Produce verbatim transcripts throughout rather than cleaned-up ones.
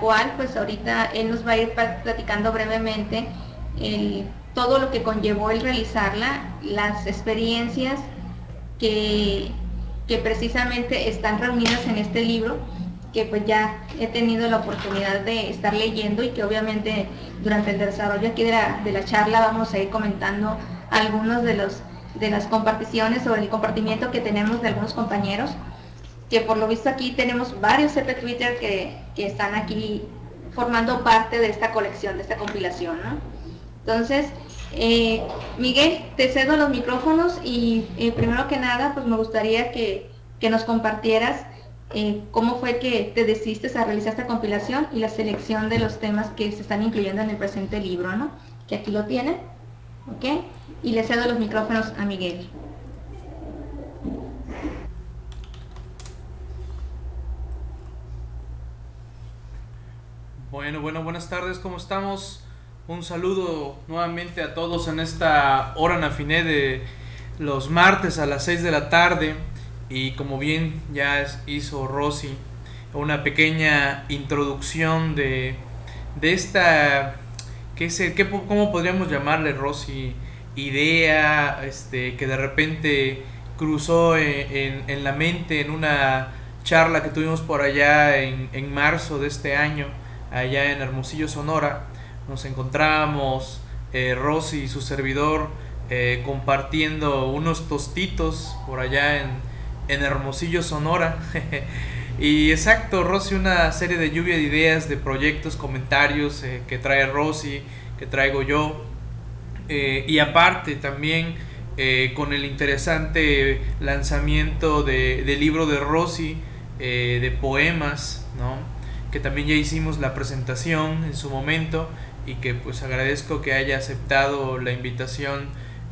cual pues ahorita él nos va a ir platicando brevemente el, todo lo que conllevó el realizarla, las experiencias que, que precisamente están reunidas en este libro, que pues ya he tenido la oportunidad de estar leyendo y que obviamente durante el desarrollo aquí de la, de la charla vamos a ir comentando algunos de los de las comparticiones o el compartimiento que tenemos de algunos compañeros, que por lo visto aquí tenemos varios C P Twitter que, que están aquí formando parte de esta colección, de esta compilación, ¿no? Entonces, eh, Miguel, te cedo los micrófonos y eh, primero que nada, pues me gustaría que, que nos compartieras eh, cómo fue que te decidiste a realizar esta compilación y la selección de los temas que se están incluyendo en el presente libro, ¿no? Que aquí lo tienen, ¿ok? Y le cedo los micrófonos a Miguel. Bueno, bueno, buenas tardes, ¿cómo estamos? Un saludo nuevamente a todos en esta hora Anafinet de los martes a las seis de la tarde. Y como bien ya hizo Rosy, una pequeña introducción de, de esta, ¿qué sé, qué, ¿cómo podríamos llamarle, Rosy? Idea este, que de repente cruzó en, en, en la mente en una charla que tuvimos por allá en, en marzo de este año. Allá en Hermosillo, Sonora, nos encontramos eh, Rosy y su servidor eh, compartiendo unos tostitos por allá en, en Hermosillo, Sonora. Y exacto, Rosy, una serie de lluvia de ideas, de proyectos, comentarios eh, que trae Rosy, que traigo yo. Eh, y aparte también eh, con el interesante lanzamiento de, del libro de Rosy, eh, de poemas, ¿no? Que también ya hicimos la presentación en su momento y que pues agradezco que haya aceptado la invitación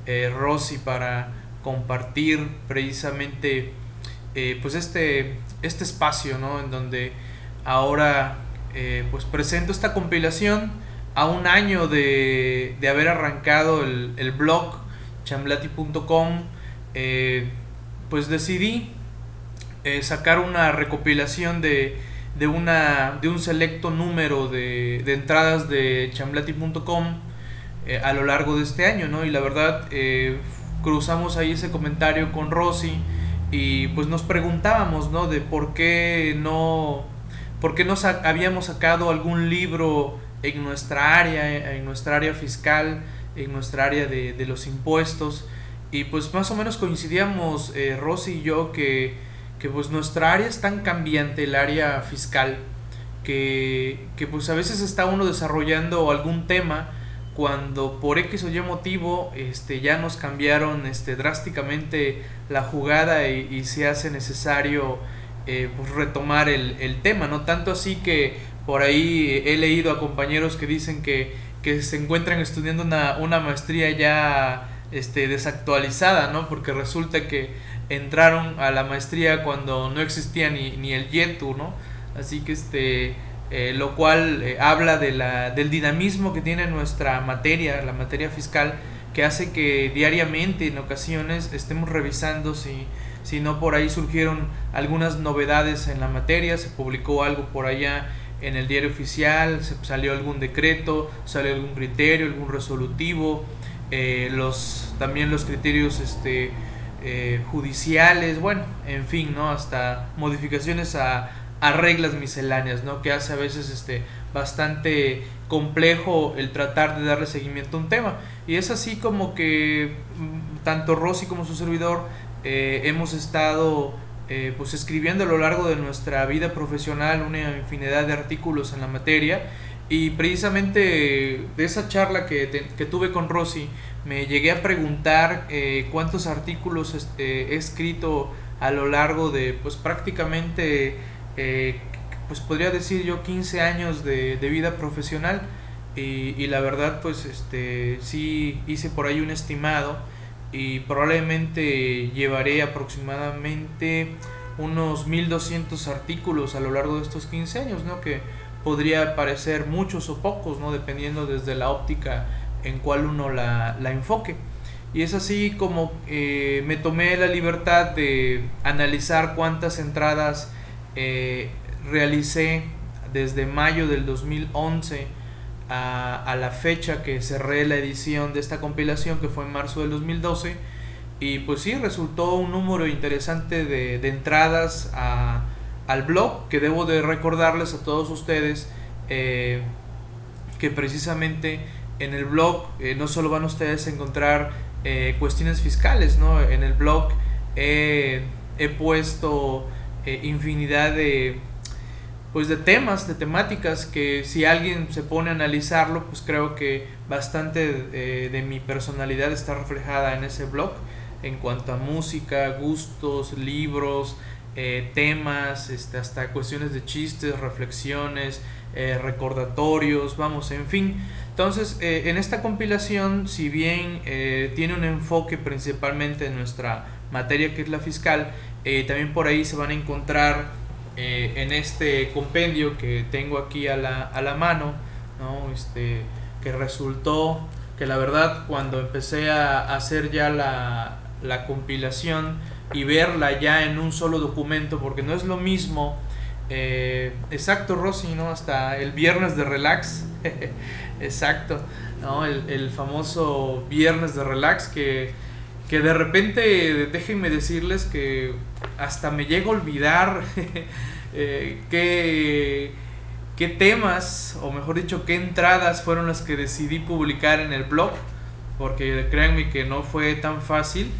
eh, Rosy para compartir precisamente eh, pues este, este espacio, ¿no? En donde ahora eh, pues presento esta compilación a un año de, de haber arrancado el, el blog Chamlaty punto com. eh, pues decidí eh, sacar una recopilación de De, una, de un selecto número de, de entradas de Chamlaty punto com eh, a lo largo de este año, ¿no? Y la verdad, eh, cruzamos ahí ese comentario con Rosy y pues nos preguntábamos, ¿no? De por qué no, por qué no sa- habíamos sacado algún libro en nuestra área, en nuestra área fiscal, en nuestra área de, de los impuestos. Y pues más o menos coincidíamos eh, Rosy y yo que... que pues nuestra área es tan cambiante, el área fiscal, que, que pues a veces está uno desarrollando algún tema cuando por X o Y motivo este, ya nos cambiaron este, drásticamente la jugada y, y se hace necesario eh, pues retomar el, el tema, ¿no? Tanto así que por ahí he leído a compañeros que dicen que, que se encuentran estudiando una, una maestría ya este, desactualizada, ¿no? Porque resulta que entraron a la maestría cuando no existía ni, ni el yetu, ¿no? Así que este eh, lo cual eh, habla de la, del dinamismo que tiene nuestra materia, la materia fiscal, que hace que diariamente en ocasiones estemos revisando si, si no por ahí surgieron algunas novedades en la materia, se publicó algo por allá en el diario oficial, se salió algún decreto, salió algún criterio, algún resolutivo, eh, los también los criterios este Eh, judiciales, bueno, en fin, ¿no? Hasta modificaciones a, a reglas misceláneas, ¿no? Que hace a veces este, bastante complejo el tratar de darle seguimiento a un tema. Y es así como que tanto Rosy como su servidor eh, hemos estado eh, pues escribiendo a lo largo de nuestra vida profesional una infinidad de artículos en la materia. Y precisamente de esa charla que, te, que tuve con Rosy me llegué a preguntar eh, cuántos artículos este, he escrito a lo largo de pues prácticamente eh, pues podría decir yo quince años de, de vida profesional y, y la verdad pues este sí hice por ahí un estimado y probablemente llevaré aproximadamente unos mil doscientos artículos a lo largo de estos quince años, ¿no? Que podría parecer muchos o pocos, ¿no? Dependiendo desde la óptica en cual uno la, la enfoque. Y es así como eh, me tomé la libertad de analizar cuántas entradas eh, realicé desde mayo del dos mil once a, a la fecha que cerré la edición de esta compilación, que fue en marzo del dos mil doce, y pues sí, resultó un número interesante de, de entradas a, al blog, que debo de recordarles a todos ustedes eh, que precisamente en el blog eh, no solo van ustedes a encontrar eh, cuestiones fiscales, ¿no? En el blog eh, he puesto eh, infinidad de, pues de temas, de temáticas que si alguien se pone a analizarlo, pues creo que bastante eh, de mi personalidad está reflejada en ese blog, en cuanto a música, gustos, libros, eh, temas, este, hasta cuestiones de chistes, reflexiones, eh, recordatorios, vamos, en fin. Entonces, eh, en esta compilación, si bien eh, tiene un enfoque principalmente en nuestra materia que es la fiscal, eh, también por ahí se van a encontrar eh, en este compendio que tengo aquí a la, a la mano, ¿no? Este, que resultó que la verdad cuando empecé a hacer ya la, la compilación y verla ya en un solo documento, porque no es lo mismo, eh, exacto Rosy, ¿no? Hasta el viernes de relax, exacto, ¿no? el, el famoso viernes de relax que, que de repente, déjenme decirles que hasta me llega a olvidar eh, que... qué temas, o mejor dicho, qué entradas fueron las que decidí publicar en el blog, porque créanme que no fue tan fácil.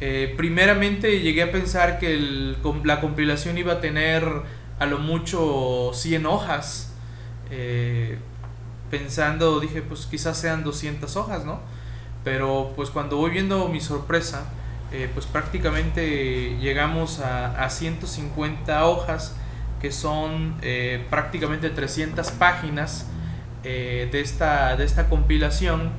Eh, primeramente llegué a pensar que el, la compilación iba a tener a lo mucho cien hojas, eh, pensando, dije, pues quizás sean doscientas hojas, ¿no? Pero pues cuando voy viendo mi sorpresa, eh, pues prácticamente llegamos a, a ciento cincuenta hojas, que son eh, prácticamente trescientas páginas eh, de, esta, de esta compilación.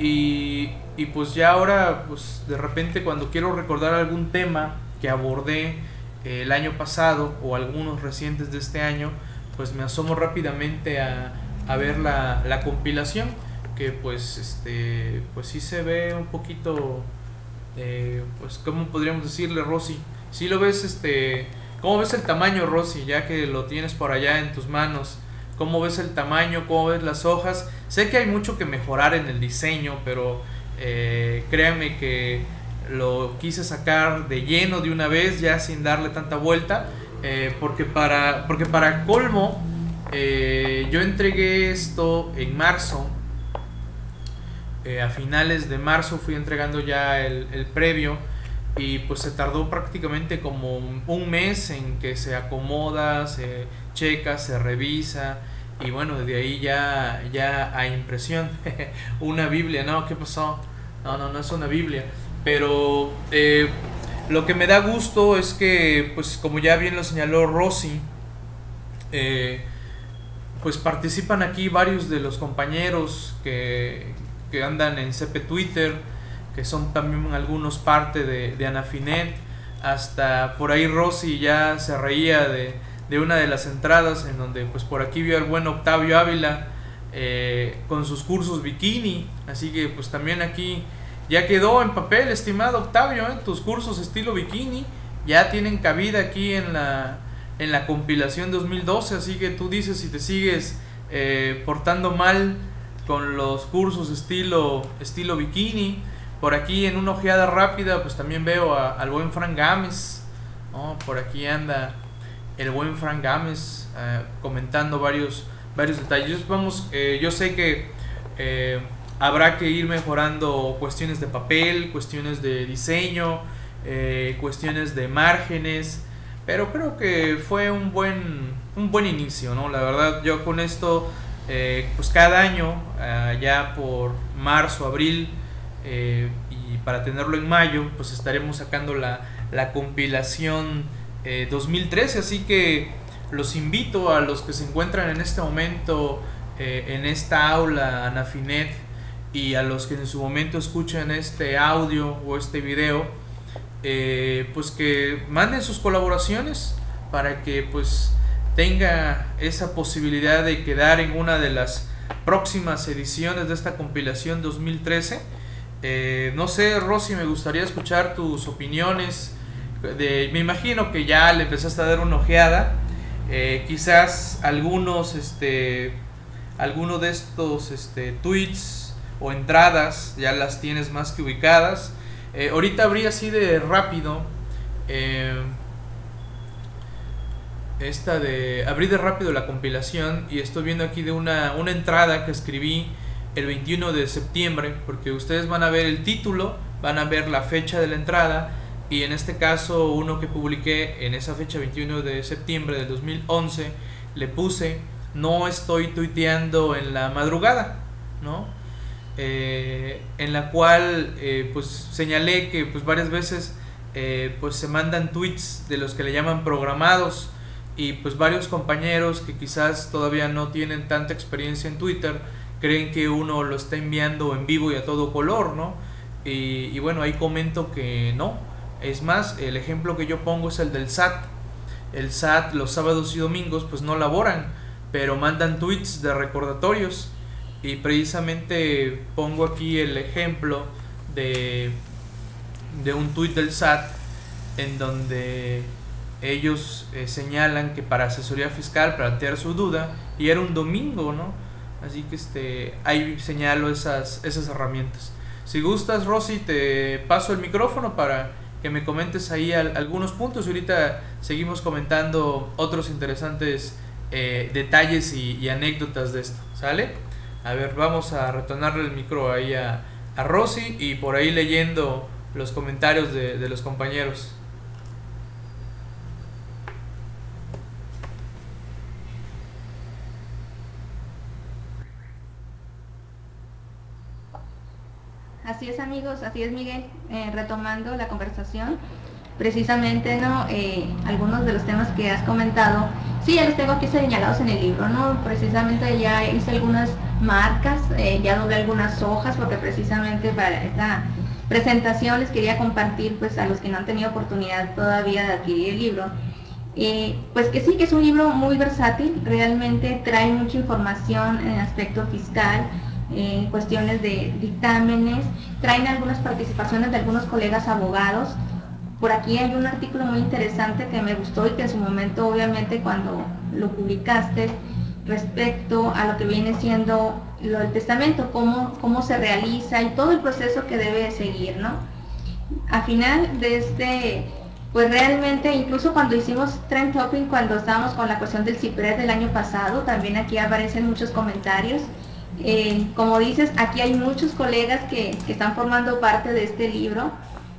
Y, y pues ya ahora, pues de repente cuando quiero recordar algún tema que abordé eh, el año pasado o algunos recientes de este año, pues me asomo rápidamente a, a ver la, la compilación, que pues, este, pues sí se ve un poquito, eh, pues ¿cómo podríamos decirle, Rosy? Si lo ves, este... ¿Cómo ves el tamaño, Rosy, ya que lo tienes por allá en tus manos? ¿Cómo ves el tamaño? ¿Cómo ves las hojas? Sé que hay mucho que mejorar en el diseño, pero eh, créanme que lo quise sacar de lleno de una vez, ya sin darle tanta vuelta, eh, porque, para, porque para colmo, eh, yo entregué esto en marzo, eh, a finales de marzo fui entregando ya el, el previo, y pues se tardó prácticamente como un mes en que se acomoda, se checa, se revisa, y bueno, de ahí ya, ya a impresión. Una Biblia, ¿no? ¿Qué pasó? No, no, no es una Biblia, pero eh, lo que me da gusto es que, pues como ya bien lo señaló Rosy, eh, pues participan aquí varios de los compañeros que, que andan en C P Twitter, que son también algunos parte de, de Anafinet, hasta por ahí Rosy ya se reía de, de una de las entradas en donde pues por aquí vio al buen Octavio Ávila eh, con sus cursos bikini, así que pues también aquí ya quedó en papel, estimado Octavio, ¿eh? Tus cursos estilo bikini ya tienen cabida aquí en la, en la compilación dos mil doce, así que tú dices si te sigues eh, portando mal con los cursos estilo, estilo bikini. Por aquí en una ojeada rápida pues también veo a, al buen Frank Gámez, ¿no? Por aquí anda el buen Frank Gámez eh, comentando varios, varios detalles. Vamos, eh, yo sé que eh, habrá que ir mejorando cuestiones de papel, cuestiones de diseño, eh, cuestiones de márgenes, pero creo que fue un buen, un buen inicio, ¿no? La verdad yo con esto eh, pues cada año eh, ya por marzo, abril, Eh, y para tenerlo en mayo pues estaremos sacando la, la compilación eh, dos mil trece, así que los invito a los que se encuentran en este momento eh, en esta aula Anafinet, y a los que en su momento escuchen este audio o este video, eh, pues que manden sus colaboraciones para que pues tenga esa posibilidad de quedar en una de las próximas ediciones de esta compilación dos mil trece. Eh, no sé, Rosy, me gustaría escuchar tus opiniones de, me imagino que ya le empezaste a dar una ojeada Eh, quizás algunos, este, alguno de estos este, tweets o entradas ya las tienes más que ubicadas. Eh, ahorita abrí así de rápido. Eh, esta de. Abrí de rápido la compilación y estoy viendo aquí de una, una entrada que escribí el veintiuno de septiembre, porque ustedes van a ver el título, van a ver la fecha de la entrada, y en este caso uno que publiqué en esa fecha, veintiuno de septiembre del dos mil once, le puse: no estoy tuiteando en la madrugada, ¿no? Eh, en la cual eh, pues señalé que pues varias veces eh, pues se mandan tweets de los que le llaman programados, y pues varios compañeros que quizás todavía no tienen tanta experiencia en Twitter creen que uno lo está enviando en vivo y a todo color, ¿no? Y, y bueno, ahí comento que no. Es más, el ejemplo que yo pongo es el del S A T. El S A T los sábados y domingos pues no laboran, pero mandan tweets de recordatorios. Y precisamente pongo aquí el ejemplo de, de un tweet del S A T en donde ellos eh, señalan que para asesoría fiscal, plantear su duda, y era un domingo, ¿no? Así que este, ahí señalo esas, esas herramientas. Si gustas, Rosy, te paso el micrófono para que me comentes ahí al, algunos puntos. Y ahorita seguimos comentando otros interesantes eh, detalles y, y anécdotas de esto, ¿sale? A ver, vamos a retornarle el micro ahí a, a Rosy, y por ahí leyendo los comentarios de, de los compañeros. Así es, amigos, así es, Miguel. Eh, retomando la conversación, precisamente, ¿no? Eh, algunos de los temas que has comentado, sí, ya los tengo aquí señalados en el libro, ¿no? Precisamente ya hice algunas marcas, eh, ya doblé algunas hojas, porque precisamente para esta presentación les quería compartir, pues, a los que no han tenido oportunidad todavía de adquirir el libro. Eh, pues que sí, que es un libro muy versátil, realmente trae mucha información en el aspecto fiscal, Eh, cuestiones de dictámenes, traen algunas participaciones de algunos colegas abogados. Por aquí hay un artículo muy interesante que me gustó y que en su momento, obviamente, cuando lo publicaste, respecto a lo que viene siendo lo del testamento, cómo, cómo se realiza y todo el proceso que debe seguir, ¿no? Al final de este, pues realmente, incluso cuando hicimos Trend Topping, cuando estábamos con la cuestión del CIPRED del año pasado, también aquí aparecen muchos comentarios. Eh, como dices, aquí hay muchos colegas que, que están formando parte de este libro.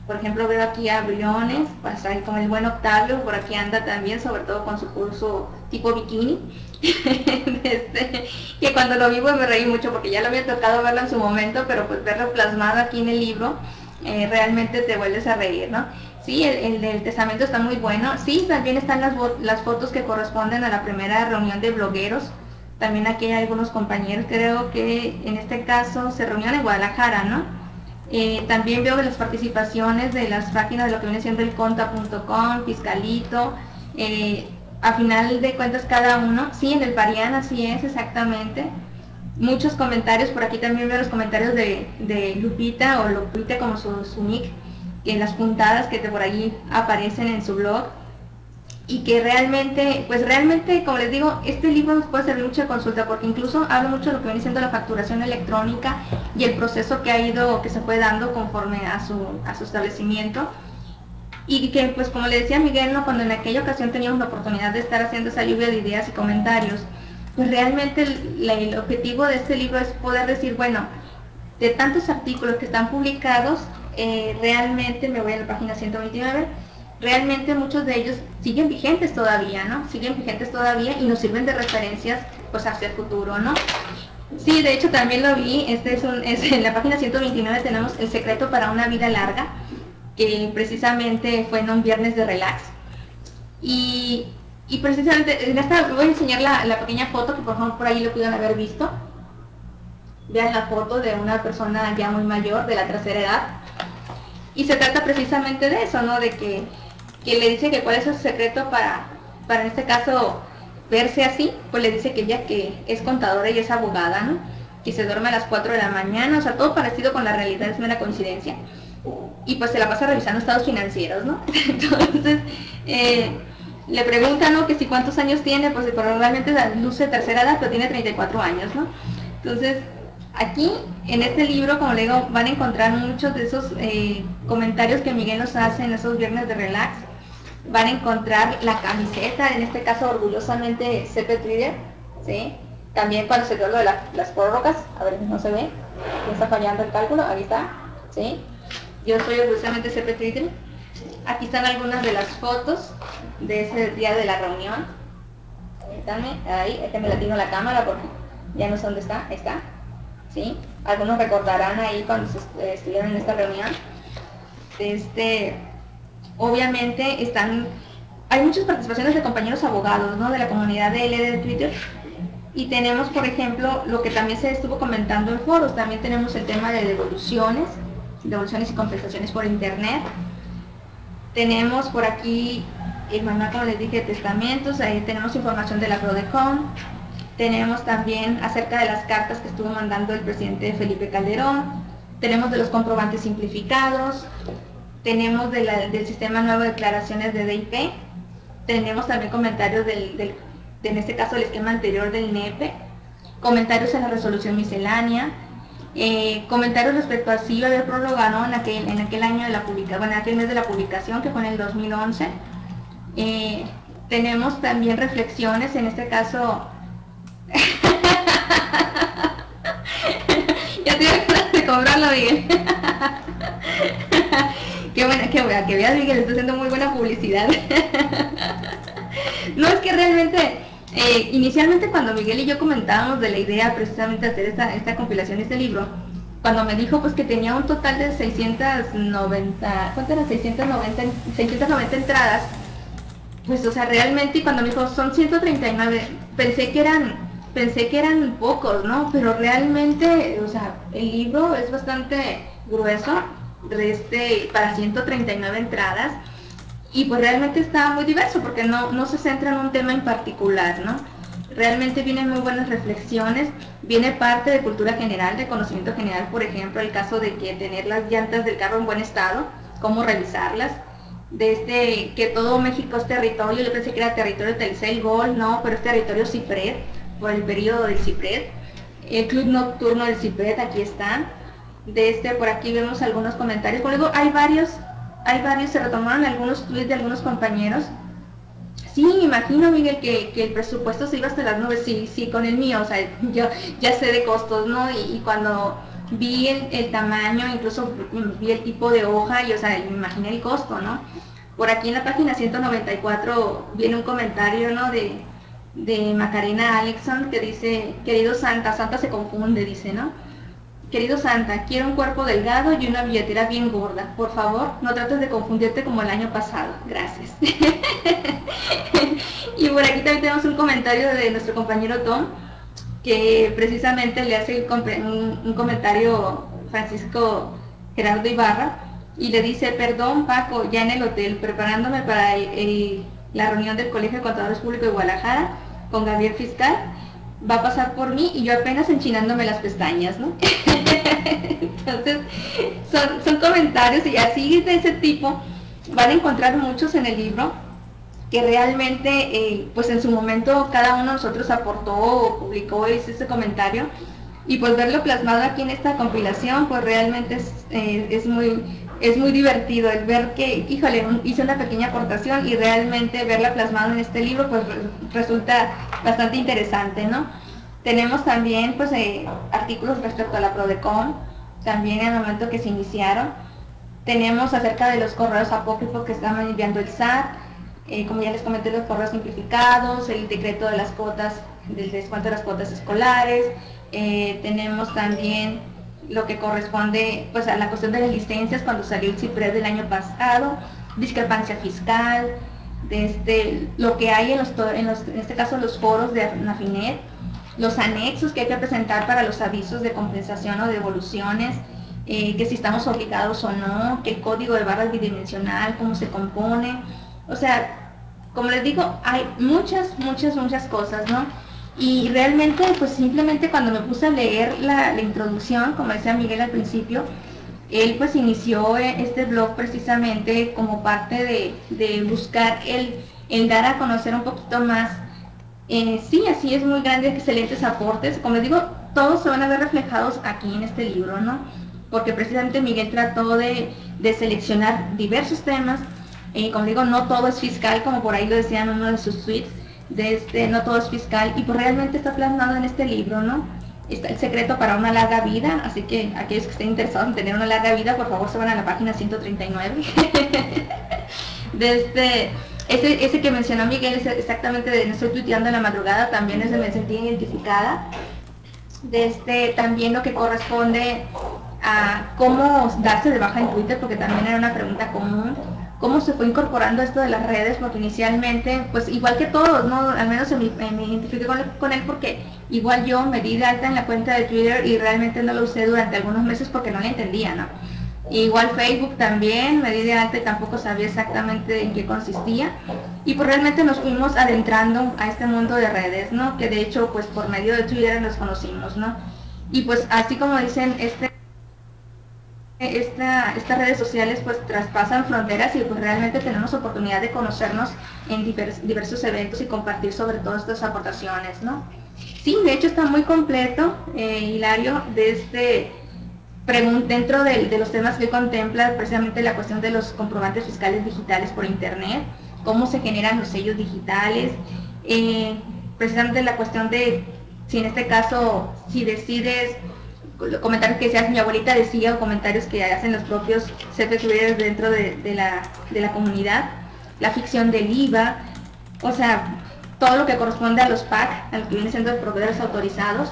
Por ejemplo, veo aquí a Briones, pasar con el buen Octavio, por aquí anda también, sobre todo con su curso tipo bikini. este, que cuando lo vi pues me reí mucho, porque ya lo había tocado verlo en su momento, pero pues verlo plasmado aquí en el libro, eh, realmente te vuelves a reír, ¿no? Sí, el, el del testamento está muy bueno. Sí, también están las, las fotos que corresponden a la primera reunión de blogueros. También aquí hay algunos compañeros, creo que en este caso se reunieron en Guadalajara, ¿no? Eh, también veo las participaciones de las páginas de lo que viene siendo el conta punto com, fiscalito, eh, a final de cuentas cada uno, sí, en el Parián, así es, exactamente. Muchos comentarios, por aquí también veo los comentarios de, de Lupita, o Lupita como su, su nick, en las puntadas que por allí aparecen en su blog. Y que realmente, pues realmente, como les digo, este libro nos puede servir mucho de consulta, porque incluso habla mucho de lo que viene siendo la facturación electrónica y el proceso que ha ido, que se fue dando conforme a su, a su establecimiento. Y que, pues como le decía Miguel, ¿no? Cuando en aquella ocasión teníamos la oportunidad de estar haciendo esa lluvia de ideas y comentarios, pues realmente el, el objetivo de este libro es poder decir, bueno, de tantos artículos que están publicados, eh, realmente, me voy a la página ciento veintinueve, realmente muchos de ellos siguen vigentes todavía, ¿no? Siguen vigentes todavía y nos sirven de referencias, pues, hacia el futuro, ¿no? Sí, de hecho también lo vi, este es, un, es en la página ciento veintinueve tenemos El secreto para una vida larga, que precisamente fue en un viernes de relax. Y, y precisamente, en esta voy a enseñar la, la pequeña foto, que por favor por ahí lo pudieron haber visto. Vean la foto de una persona ya muy mayor, de la tercera edad. Y se trata precisamente de eso, ¿no? De que... que le dice que cuál es su secreto para, para en este caso, verse así. Pues le dice que ella que es contadora y es abogada, ¿no? Que se duerme a las cuatro de la mañana, o sea, todo parecido con la realidad, es mera coincidencia. Y pues se la pasa revisando estados financieros, ¿no? Entonces, eh, le preguntan, ¿no?, que si cuántos años tiene, pues normalmente luce tercera edad, pero tiene treinta y cuatro años, ¿no? Entonces, aquí, en este libro, como le digo, van a encontrar muchos de esos eh, comentarios que Miguel nos hace en esos viernes de relax. Van a encontrar la camiseta, en este caso, orgullosamente, C P Twitter, ¿sí? También cuando se dio lo de la, las prórrogas, a ver, no se ve, está fallando el cálculo, ahí está, ¿sí? Yo soy orgullosamente C P Twitter. Aquí están algunas de las fotos de ese día de la reunión. Permítanme, ahí, este me latino la cámara porque ya no sé dónde está, está, ¿sí? Algunos recordarán ahí cuando estuvieron en esta reunión. Este, obviamente están, hay muchas participaciones de compañeros abogados, ¿no?, de la comunidad de L de Twitter. Y tenemos, por ejemplo, lo que también se estuvo comentando en foros, también tenemos el tema de devoluciones, devoluciones y compensaciones por internet. Tenemos por aquí el manual, como les dije, de testamentos, ahí tenemos información de la Prodecon. Tenemos también acerca de las cartas que estuvo mandando el presidente Felipe Calderón. Tenemos de los comprobantes simplificados. Tenemos de la, del sistema nuevo de declaraciones de D I P. Tenemos también comentarios del, del, de, en este caso, el esquema anterior del N E P E. Comentarios en la resolución miscelánea. Eh, comentarios respecto a si iba a haber prórroga, ¿no?, en aquel, en aquel año de la publicación, bueno, en aquel mes de la publicación, que fue en el dos mil once. Eh, tenemos también reflexiones, en este caso, ya te ganas de cobrarlo, Miguel. Qué buena, qué buena, que veas, Miguel, está haciendo muy buena publicidad. No, es que realmente... Eh, inicialmente cuando Miguel y yo comentábamos de la idea precisamente de hacer esta, esta compilación de este libro, cuando me dijo pues que tenía un total de seiscientas noventa, ¿cuántas eran? seiscientas noventa, seiscientas noventa entradas, pues o sea realmente, y cuando me dijo son ciento treinta y nueve, pensé que eran, pensé que eran pocos, ¿no? Pero realmente, o sea, el libro es bastante grueso este, para ciento treinta y nueve entradas. Y pues realmente está muy diverso porque no, no se centra en un tema en particular, ¿no? Realmente vienen muy buenas reflexiones, viene parte de cultura general, de conocimiento general, por ejemplo, el caso de que tener las llantas del carro en buen estado, cómo revisarlas, desde que todo México es territorio, yo pensé que era territorio Telcel Gol, no, pero es territorio CIPRED, por el periodo del CIPRED, el club nocturno del CIPRED, aquí están, desde por aquí vemos algunos comentarios, por luego hay varios... Hay varios, se retomaron algunos tweets de algunos compañeros. Sí, me imagino, Miguel, que, que el presupuesto se iba hasta las nubes. Sí, sí, con el mío, o sea, yo ya sé de costos, ¿no? Y, y cuando vi el, el tamaño, incluso vi el tipo de hoja y, o sea, me imaginé el costo, ¿no? Por aquí en la página ciento noventa y cuatro viene un comentario, ¿no?, de, de Macarena Alexon que dice, querido Santa, Santa se confunde, dice, ¿no? Querido Santa, quiero un cuerpo delgado y una billetera bien gorda. Por favor, no trates de confundirte como el año pasado. Gracias. Y por aquí también tenemos un comentario de nuestro compañero Tom, que precisamente le hace un, un comentario Francisco Gerardo Ibarra, y le dice, perdón Paco, ya en el hotel, preparándome para el, el, la reunión del Colegio de Contadores Públicos de Guadalajara con Gabriel Fiscal, va a pasar por mí y yo apenas enchinándome las pestañas, ¿no? Entonces, son, son comentarios y así de ese tipo van a encontrar muchos en el libro que realmente, eh, pues en su momento cada uno de nosotros aportó o publicó y hizo ese comentario, y pues verlo plasmado aquí en esta compilación, pues realmente es, eh, es, muy, es muy divertido el ver que, híjole, un, hice una pequeña aportación y realmente verla plasmada en este libro, pues re, resulta bastante interesante, ¿no? Tenemos también, pues, eh, artículos respecto a la Prodecon, también en el momento que se iniciaron. Tenemos acerca de los correos apócrifos que están enviando el S A T, eh, como ya les comenté, los correos simplificados, el decreto de las cuotas, del descuento de las cuotas escolares. Eh, tenemos también lo que corresponde, pues, a la cuestión de las licencias cuando salió el CIPRED del año pasado, discrepancia fiscal, desde lo que hay en, los, en, los, en este caso los foros de Anafinet, los anexos que hay que presentar para los avisos de compensación o devoluciones, eh, que si estamos obligados o no, que el código de barras bidimensional, cómo se compone, o sea, como les digo, hay muchas, muchas, muchas cosas, ¿no? Y realmente, pues simplemente cuando me puse a leer la, la introducción, como decía Miguel al principio, Él pues inició este blog precisamente como parte de, de buscar el, el dar a conocer un poquito más. Eh, sí, así es, muy grande, excelentes aportes. Como les digo, todos se van a ver reflejados aquí en este libro, ¿no? Porque precisamente Miguel trató de, de seleccionar diversos temas. Eh, como digo, no todo es fiscal, como por ahí lo decía en uno de sus tweets, de este, no todo es fiscal, y pues realmente está plasmado en este libro, ¿no? Está el secreto para una larga vida, así que aquellos que estén interesados en tener una larga vida, por favor se van a la página ciento treinta y nueve. Desde ese, ese que mencionó Miguel, es exactamente de, estoy tuiteando en la madrugada, también es de me sentí identificada. Desde también lo que corresponde a cómo darse de baja en Twitter, porque también era una pregunta común. Cómo se fue incorporando esto de las redes, porque inicialmente, pues igual que todos, ¿no? Al menos me, me identifiqué con, con él, porque igual yo me di de alta en la cuenta de Twitter y realmente no lo usé durante algunos meses porque no le entendía, ¿no? Igual Facebook también, me di de alta y tampoco sabía exactamente en qué consistía. Y pues realmente nos fuimos adentrando a este mundo de redes, ¿no? Que de hecho, pues por medio de Twitter nos conocimos, ¿no? Y pues así como dicen, este... Esta, estas redes sociales pues traspasan fronteras y pues realmente tenemos oportunidad de conocernos en divers, diversos eventos y compartir sobre todo estas aportaciones, ¿no? Sí, de hecho está muy completo, eh, Hilario, de este, dentro de, de los temas que contempla precisamente la cuestión de los comprobantes fiscales digitales por internet, cómo se generan los sellos digitales, eh, precisamente la cuestión de si en este caso, si decides comentarios que se hacen, mi abuelita decía, o comentarios que hacen los propios C P Twitter dentro de, de, la, de la comunidad, la ficción del I V A, o sea, todo lo que corresponde a los PAC, a lo que vienen siendo los proveedores autorizados,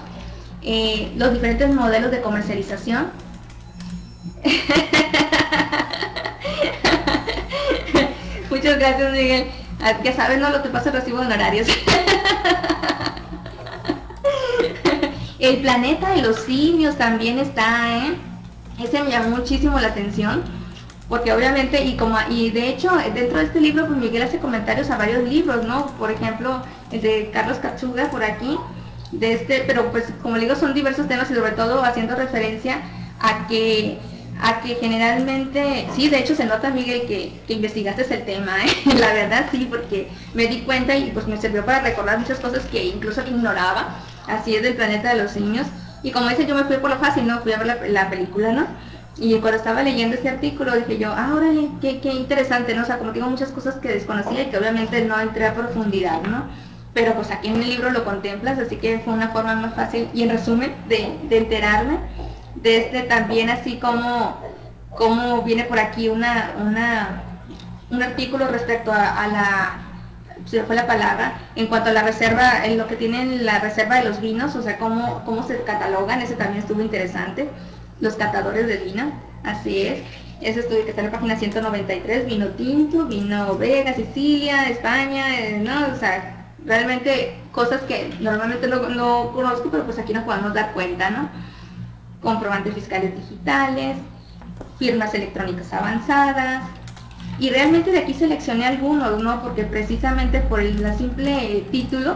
eh, los diferentes modelos de comercialización. Muchas gracias, Miguel. Ya sabes, no, lo que pasa es el recibo de honorarios. El planeta de los simios también está, ¿eh? Ese me llamó muchísimo la atención, porque obviamente, y como y de hecho, dentro de este libro, pues Miguel hace comentarios a varios libros, ¿no? Por ejemplo, el de Carlos Cachuga, por aquí, de este, pero pues, como digo, son diversos temas y sobre todo haciendo referencia a que, a que generalmente, sí, de hecho se nota, Miguel, que, que investigaste el tema, ¿eh? La verdad, sí, porque me di cuenta y pues me sirvió para recordar muchas cosas que incluso ignoraba. Así es, del planeta de los simios. Y como dice, yo me fui por lo fácil, no fui a ver la, la película, ¿no? Y cuando estaba leyendo este artículo dije yo, ah, órale, qué, qué interesante, ¿no? O sea, como tengo muchas cosas que desconocía y que obviamente no entré a profundidad, ¿no? Pero pues aquí en el libro lo contemplas, así que fue una forma más fácil y en resumen de, de enterarme. De este también, así como, como viene por aquí una, una, un artículo respecto a, a la... se fue la palabra, en cuanto a la reserva, en lo que tienen la reserva de los vinos, o sea, cómo, cómo se catalogan, ese también estuvo interesante, los catadores de vino, así es, ese estudio que está en la página ciento noventa y tres, vino tinto, vino Vega, Sicilia, España, eh, ¿no? O sea, realmente cosas que normalmente no, no conozco, pero pues aquí nos podemos dar cuenta, ¿no? Comprobantes fiscales digitales, firmas electrónicas avanzadas. Y realmente de aquí seleccioné algunos, ¿no? Porque precisamente por el la simple eh, título,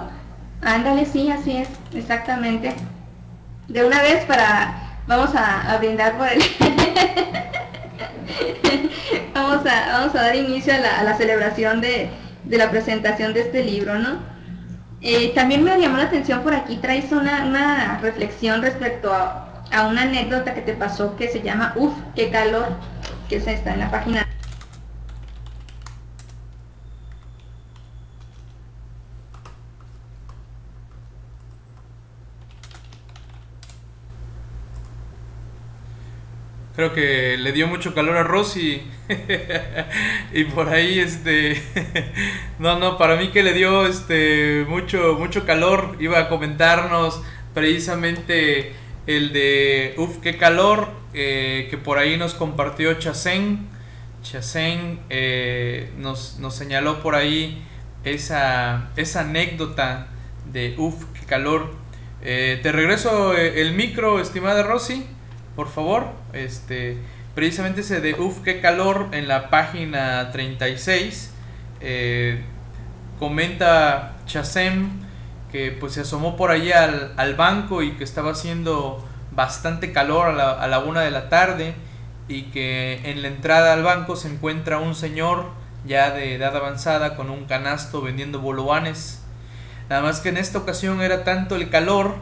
ándale, sí, así es, exactamente. De una vez para, vamos a, a brindar por el... vamos, a, vamos a dar inicio a la, a la celebración de, de la presentación de este libro, ¿no? Eh, también me llamó la atención por aquí, traes una, una reflexión respecto a, a una anécdota que te pasó que se llama Uf, qué calor, que se está en la página... Creo que le dio mucho calor a Rosy y por ahí este no no para mí que le dio este mucho mucho calor. Iba a comentarnos precisamente el de Uf, qué calor, eh, que por ahí nos compartió Chasen. Chasen eh, nos, nos señaló por ahí esa, esa anécdota de Uf, qué calor. Eh, te regreso el micro, estimada Rosy, por favor. Este, precisamente ese de Uf, qué calor, en la página treinta y seis, eh, comenta Chasen que pues se asomó por ahí al, al banco y que estaba haciendo bastante calor a la, a la una de la tarde, y que en la entrada al banco se encuentra un señor ya de edad avanzada con un canasto vendiendo bolovanes. Nada más que en esta ocasión era tanto el calor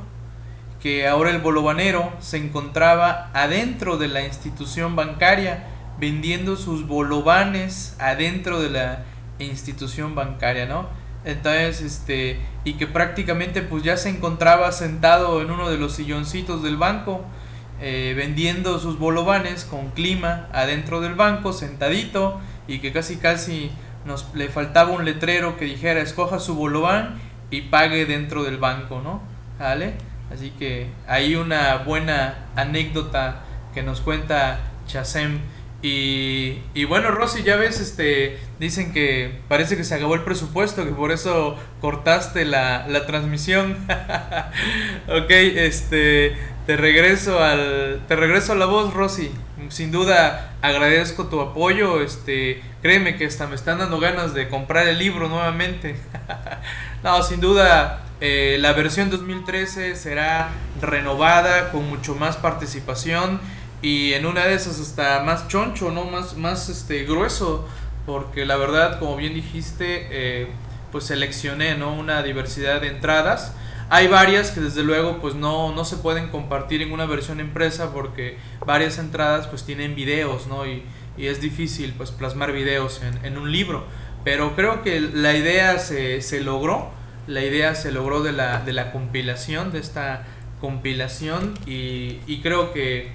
que ahora el bolovanero se encontraba adentro de la institución bancaria vendiendo sus bolovanes adentro de la institución bancaria, ¿no? Entonces, este, y que prácticamente pues ya se encontraba sentado en uno de los silloncitos del banco, eh, vendiendo sus bolovanes con clima adentro del banco, sentadito, y que casi casi nos le faltaba un letrero que dijera escoja su bolován y pague dentro del banco, ¿no? ¿Vale? Así que hay una buena anécdota que nos cuenta Chasen. Y, y bueno, Rosy, ya ves, este, dicen que parece que se acabó el presupuesto, que por eso cortaste la, la transmisión. Ok, este, te regreso al, te regreso a la voz, Rosy. Sin duda agradezco tu apoyo, este, créeme que hasta me están dando ganas de comprar el libro nuevamente. No, sin duda, eh, la versión dos mil trece será renovada con mucho más participación. Y en una de esas hasta más choncho, ¿no? Más, más este, grueso, porque la verdad, como bien dijiste, eh, pues seleccioné, ¿no?, una diversidad de entradas. Hay varias que desde luego pues no, no se pueden compartir en una versión impresa, porque varias entradas pues tienen videos, ¿no? Y, y es difícil pues plasmar videos en, en un libro. Pero creo que la idea se, se logró, la idea se logró de la, de la compilación, de esta compilación, y, y creo que...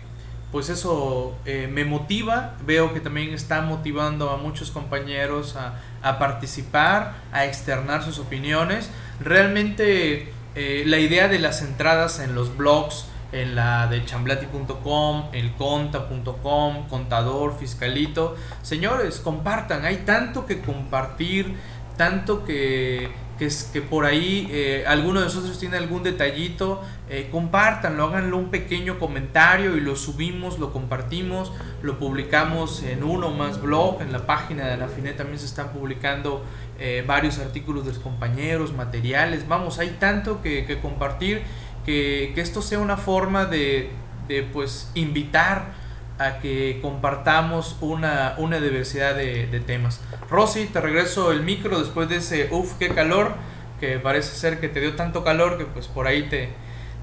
pues eso eh, me motiva, veo que también está motivando a muchos compañeros a, a participar, a externar sus opiniones. Realmente eh, la idea de las entradas en los blogs, en la de Chamlaty punto com, el conta punto com, contador, fiscalito, señores, compartan, hay tanto que compartir, tanto que... Que, es, que por ahí eh, alguno de nosotros tiene algún detallito, eh, compártanlo, háganlo un pequeño comentario y lo subimos, lo compartimos, lo publicamos en uno más blog. En la página de Anafinet también se están publicando eh, varios artículos de los compañeros, materiales. Vamos, hay tanto que, que compartir, que, que esto sea una forma de, de pues invitar a que compartamos una, una diversidad de, de temas. Rosy, te regreso el micro después de ese uff, qué calor, que parece ser que te dio tanto calor que pues por ahí te,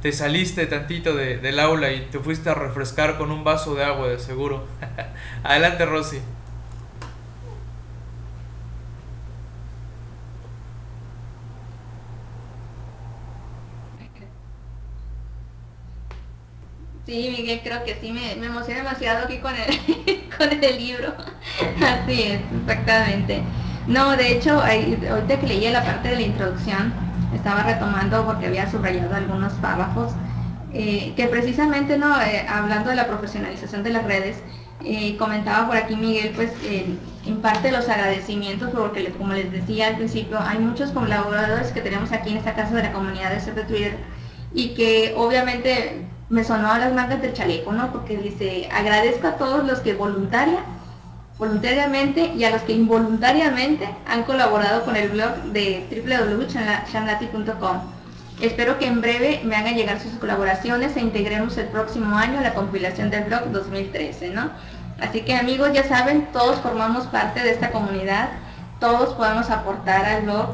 te saliste tantito de, del aula y te fuiste a refrescar con un vaso de agua de seguro. Adelante, Rosy. Sí, Miguel, creo que sí, me, me emocioné demasiado aquí con el, con el libro. Así es, exactamente. No, de hecho, ahí, ahorita que leí la parte de la introducción, estaba retomando porque había subrayado algunos párrafos, eh, que precisamente, no, eh, hablando de la profesionalización de las redes, eh, comentaba por aquí Miguel, pues, eh, en parte los agradecimientos, porque como les decía al principio, hay muchos colaboradores que tenemos aquí en esta casa de la comunidad de C P Twitter, y que obviamente... me sonó a las mangas del chaleco, ¿no? Porque dice, agradezco a todos los que voluntaria, voluntariamente y a los que involuntariamente han colaborado con el blog de w w w punto chamlaty punto com. Espero que en breve me hagan llegar sus colaboraciones e integremos el próximo año a la compilación del blog dos mil trece, ¿no? Así que amigos, ya saben, todos formamos parte de esta comunidad, todos podemos aportar al blog.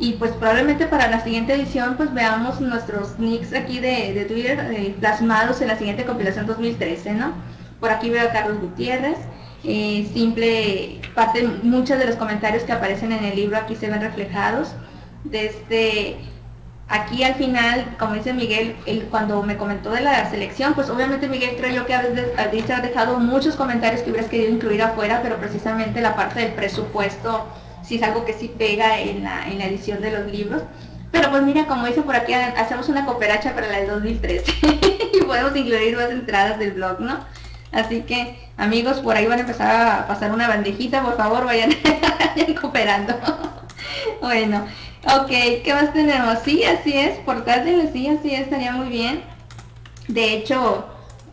Y pues probablemente para la siguiente edición pues veamos nuestros nicks aquí de, de Twitter eh, plasmados en la siguiente compilación dos mil trece, ¿no? Por aquí veo a Carlos Gutiérrez, eh, simple, parte, muchos de los comentarios que aparecen en el libro aquí se ven reflejados. Desde aquí al final, como dice Miguel, él, cuando me comentó de la selección, pues obviamente Miguel, creo yo que a veces ha dejado muchos comentarios que hubieras querido incluir afuera, pero precisamente la parte del presupuesto sí es algo que sí pega en la, en la edición de los libros. Pero pues mira, como dice por aquí, hacemos una cooperacha para la de dos mil trece y podemos incluir más entradas del blog, ¿no? Así que, amigos, por ahí van a empezar a pasar una bandejita, por favor, vayan, vayan cooperando. Bueno, ok, ¿qué más tenemos? Sí, así es, portátiles, sí, así es, estaría muy bien. De hecho,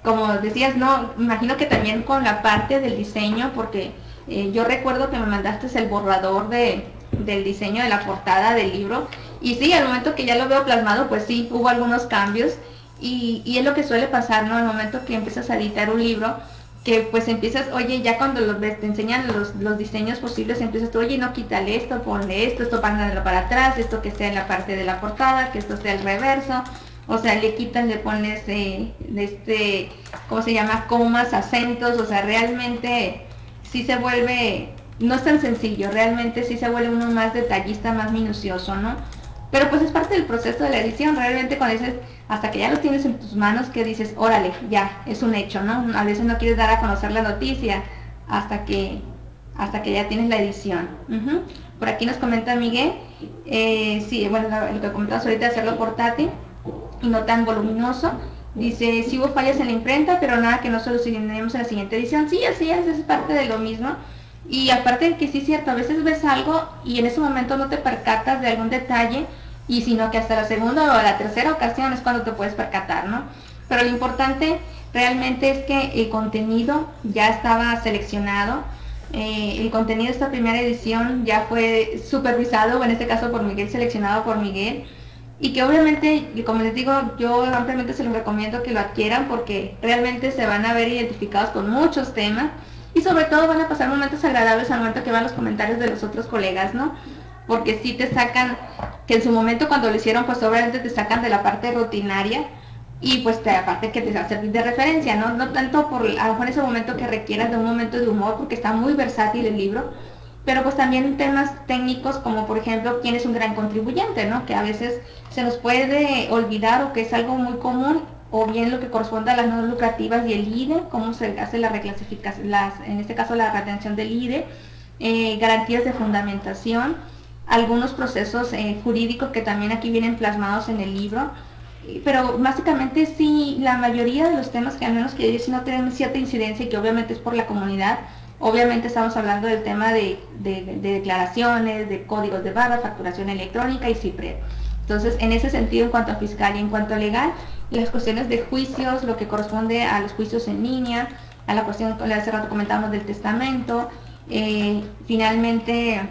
como decías, no, imagino que también con la parte del diseño, porque... Eh, yo recuerdo que me mandaste el borrador de, del diseño de la portada del libro y sí, al momento que ya lo veo plasmado, pues sí, hubo algunos cambios y, y es lo que suele pasar, ¿no? Al momento que empiezas a editar un libro, que pues empiezas, oye, ya cuando los ves, te enseñan los, los diseños posibles, empiezas tú, oye, no, quítale esto, ponle esto, esto pándalo para atrás, esto que sea en la parte de la portada, que esto sea el reverso, o sea, le quitas, le pones, eh, este, ¿cómo se llama?, comas, acentos, o sea, realmente sí se vuelve, no es tan sencillo, realmente sí se vuelve uno más detallista, más minucioso, ¿no? Pero pues es parte del proceso de la edición, realmente cuando dices, hasta que ya lo tienes en tus manos, que dices, órale, ya, es un hecho, ¿no? A veces no quieres dar a conocer la noticia hasta que, hasta que ya tienes la edición. Uh-huh. Por aquí nos comenta Miguel, eh, sí, bueno, lo que comentabas ahorita, hacerlo portátil y no tan voluminoso. Dice, sí hubo fallas en la imprenta, pero nada que no solucionemos en la siguiente edición. Sí, así es, es parte de lo mismo. Y aparte de que sí es cierto, a veces ves algo y en ese momento no te percatas de algún detalle, y sino que hasta la segunda o la tercera ocasión es cuando te puedes percatar, ¿no? Pero lo importante realmente es que el contenido ya estaba seleccionado, eh, el contenido de esta primera edición ya fue supervisado, o en este caso por Miguel, seleccionado por Miguel, y que obviamente, como les digo, yo ampliamente se los recomiendo que lo adquieran, porque realmente se van a ver identificados con muchos temas, y sobre todo van a pasar momentos agradables al momento que van los comentarios de los otros colegas, ¿no? Porque sí te sacan, que en su momento cuando lo hicieron, pues obviamente te sacan de la parte rutinaria y pues te, aparte que te va a servir de referencia, ¿no? No tanto por, a lo mejor ese momento que requieras de un momento de humor, porque está muy versátil el libro, pero pues también temas técnicos como por ejemplo, quién es un gran contribuyente, ¿no? Que a veces se nos puede olvidar o que es algo muy común, o bien lo que corresponde a las no lucrativas y el I D E, cómo se hace la reclasificación, las, en este caso la retención del I D E, eh, garantías de fundamentación, algunos procesos eh, jurídicos que también aquí vienen plasmados en el libro, pero básicamente sí, la mayoría de los temas que al menos que ellos no tienen cierta incidencia y que obviamente es por la comunidad, obviamente estamos hablando del tema de, de, de declaraciones, de códigos de barra, facturación electrónica y CIPRED. Entonces, en ese sentido, en cuanto a fiscal y en cuanto a legal, las cuestiones de juicios, lo que corresponde a los juicios en línea, a la cuestión, hace rato comentamos del testamento, eh, finalmente...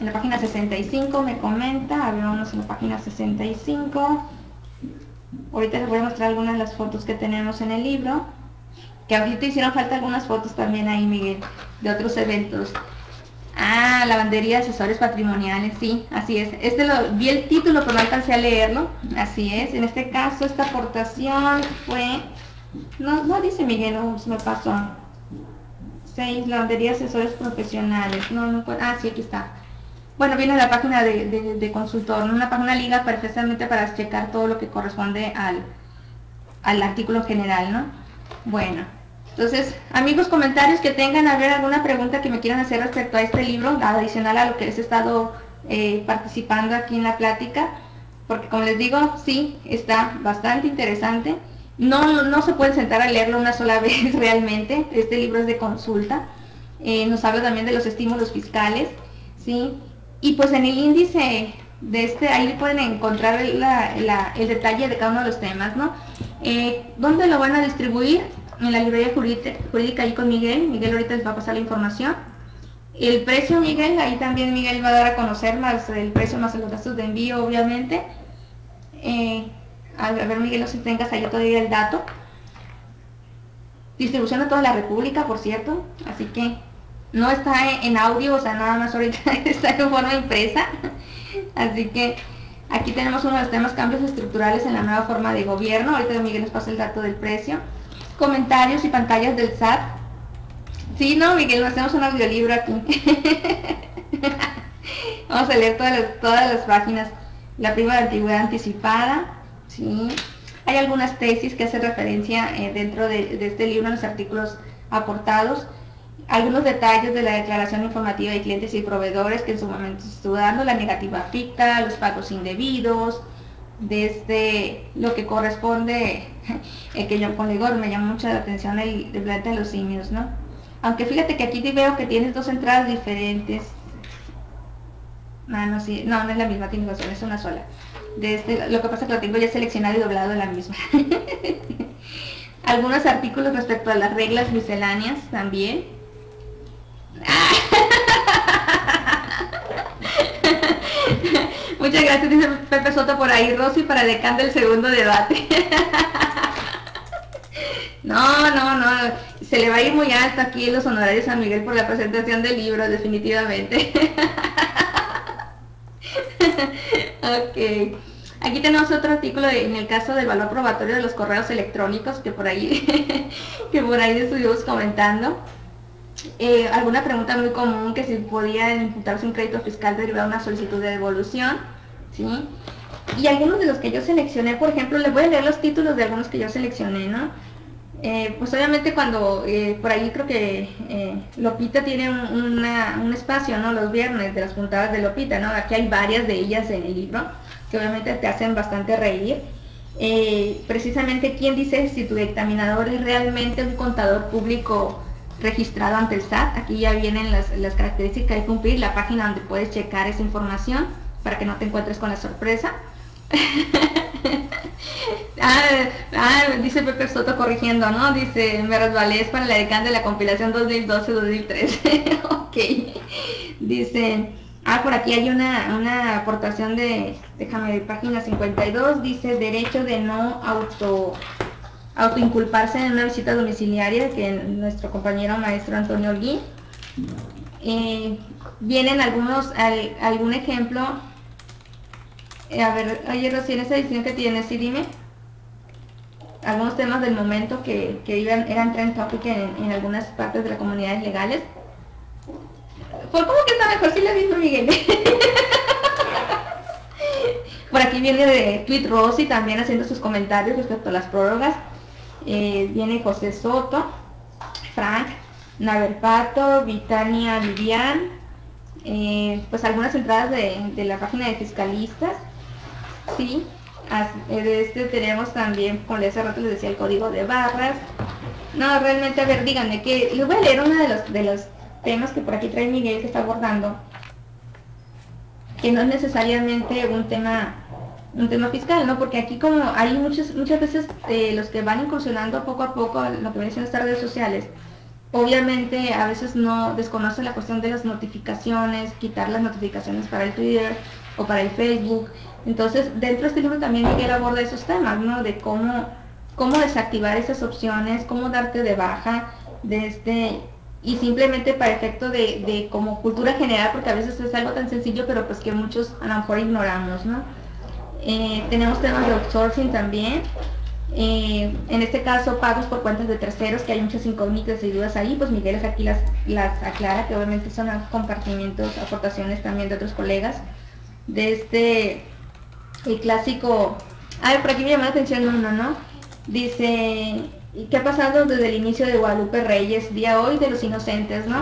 En la página sesenta y cinco me comenta, hablábamos en la página sesenta y cinco. Ahorita les voy a mostrar algunas de las fotos que tenemos en el libro. Que ahorita hicieron falta algunas fotos también ahí, Miguel, de otros eventos. Ah, lavandería de asesores patrimoniales, sí, así es. Este lo vi el título, pero no alcancé a leerlo. Así es, en este caso esta aportación fue... No, no dice Miguel, no, se me pasó. seis, lavandería de asesores profesionales. No, no puedo. Ah, sí, aquí está. Bueno, viene la página de, de, de consultor, ¿no? Una página liga perfectamente para checar todo lo que corresponde al, al artículo general, ¿no? Bueno, entonces, amigos, comentarios que tengan, a ver, alguna pregunta que me quieran hacer respecto a este libro, adicional a lo que les he estado eh, participando aquí en la plática, porque como les digo, sí, está bastante interesante. No, no se pueden sentar a leerlo una sola vez realmente, este libro es de consulta, eh, nos habla también de los estímulos fiscales, ¿sí? Y pues en el índice de este, ahí pueden encontrar la, la, el detalle de cada uno de los temas, ¿no? Eh, ¿Dónde lo van a distribuir? En la librería jurídica, jurídica ahí con Miguel. Miguel ahorita les va a pasar la información. El precio, Miguel, ahí también Miguel va a dar a conocer más el precio, más los gastos de envío, obviamente. Eh, a ver, Miguel, no sé si tengas ahí todavía el dato. Distribución a toda la República, por cierto. Así que... no está en audio, o sea, nada más ahorita está en forma impresa. Así que aquí tenemos uno de los temas, cambios estructurales en la nueva forma de gobierno. Ahorita Miguel nos pasa el dato del precio. Comentarios y pantallas del S A T. Sí, no, Miguel, nos hacemos un audiolibro aquí. Vamos a leer todas las, todas las páginas. La prima de antigüedad anticipada. Sí. Hay algunas tesis que hacen referencia eh, dentro de, de este libro en los artículos aportados. Algunos detalles de la declaración informativa de clientes y proveedores que en su momento se estuvo dando, la negativa ficta, los pagos indebidos, desde lo que corresponde, eh, que yo con rigor me llama mucho la atención el de planta de los simios, ¿no? Aunque fíjate que aquí te veo que tienes dos entradas diferentes. Ah, no, sí, no, no es la misma, tiene razón, es una sola. Desde, lo que pasa es que lo tengo ya seleccionado y doblado en la misma. Algunos artículos respecto a las reglas misceláneas también. Muchas gracias, dice Pepe Soto por ahí, Rosy, para decán del segundo debate. No, no, no, se le va a ir muy alto aquí los honorarios a Miguel por la presentación del libro, definitivamente. Ok. Aquí tenemos otro artículo de, en el caso del valor probatorio de los correos electrónicos que por ahí, que por ahí estuvimos comentando. Eh, alguna pregunta muy común, que si podía imputarse un crédito fiscal derivado de una solicitud de devolución, ¿sí? Y algunos de los que yo seleccioné, por ejemplo, les voy a leer los títulos de algunos que yo seleccioné, ¿no? Eh, pues obviamente cuando, eh, por ahí creo que eh, Lupita tiene un, una, un espacio, ¿no? Los viernes de las puntadas de Lupita, ¿no? Aquí hay varias de ellas en el libro, que obviamente te hacen bastante reír. Eh, precisamente, ¿quién dice si tu dictaminador es realmente un contador público registrado ante el S A T? Aquí ya vienen las, las características de cumplir, la página donde puedes checar esa información para que no te encuentres con la sorpresa. ah, ah, dice Pepe Soto corrigiendo, ¿no? Dice, me resbalé, es para la decana de la compilación dos mil doce dos mil trece. Ok. Dice... Ah, por aquí hay una, una aportación de, déjame ver, página cincuenta y dos, dice derecho de no auto autoinculparse en una visita domiciliaria, que nuestro compañero maestro Antonio Olguín. Eh, vienen algunos, al, algún ejemplo, eh, a ver, oye Rosy, en esa edición que tienes, sí dime, algunos temas del momento que, que iban, eran trend topic en, en algunas partes de las comunidades legales. Por cómo que está mejor si la misma Miguel. Por aquí viene de Tweet Rosy también haciendo sus comentarios respecto a las prórrogas. Eh, viene José Soto, Frank, Naverpato, Vitania Vivian, eh, pues algunas entradas de, de la página de fiscalistas. Sí, de este tenemos también, como hace rato les decía, el código de barras. No, realmente, a ver, díganme que les voy a leer una de los de los temas que por aquí trae Miguel que está abordando, que no es necesariamente un tema un tema fiscal, ¿no? Porque aquí como hay muchas muchas veces eh, los que van incursionando poco a poco lo que vienen siendo estas redes sociales, obviamente a veces no desconocen la cuestión de las notificaciones, quitar las notificaciones para el Twitter o para el Facebook. Entonces dentro de este libro también Miguel aborda esos temas, ¿no? De cómo, cómo desactivar esas opciones, cómo darte de baja desde... Y simplemente para efecto de, de como cultura general, porque a veces es algo tan sencillo, pero pues que muchos a lo mejor ignoramos, ¿no? Eh, tenemos temas de outsourcing también. Eh, en este caso, pagos por cuentas de terceros, que hay muchas incógnitas y dudas ahí, pues Miguel aquí las, las aclara, que obviamente son compartimientos, aportaciones también de otros colegas. De este, el clásico... Ah, por aquí me llamó la atención uno, ¿no? Dice... ¿Qué ha pasado desde el inicio de Guadalupe Reyes, día hoy de los inocentes, ¿no?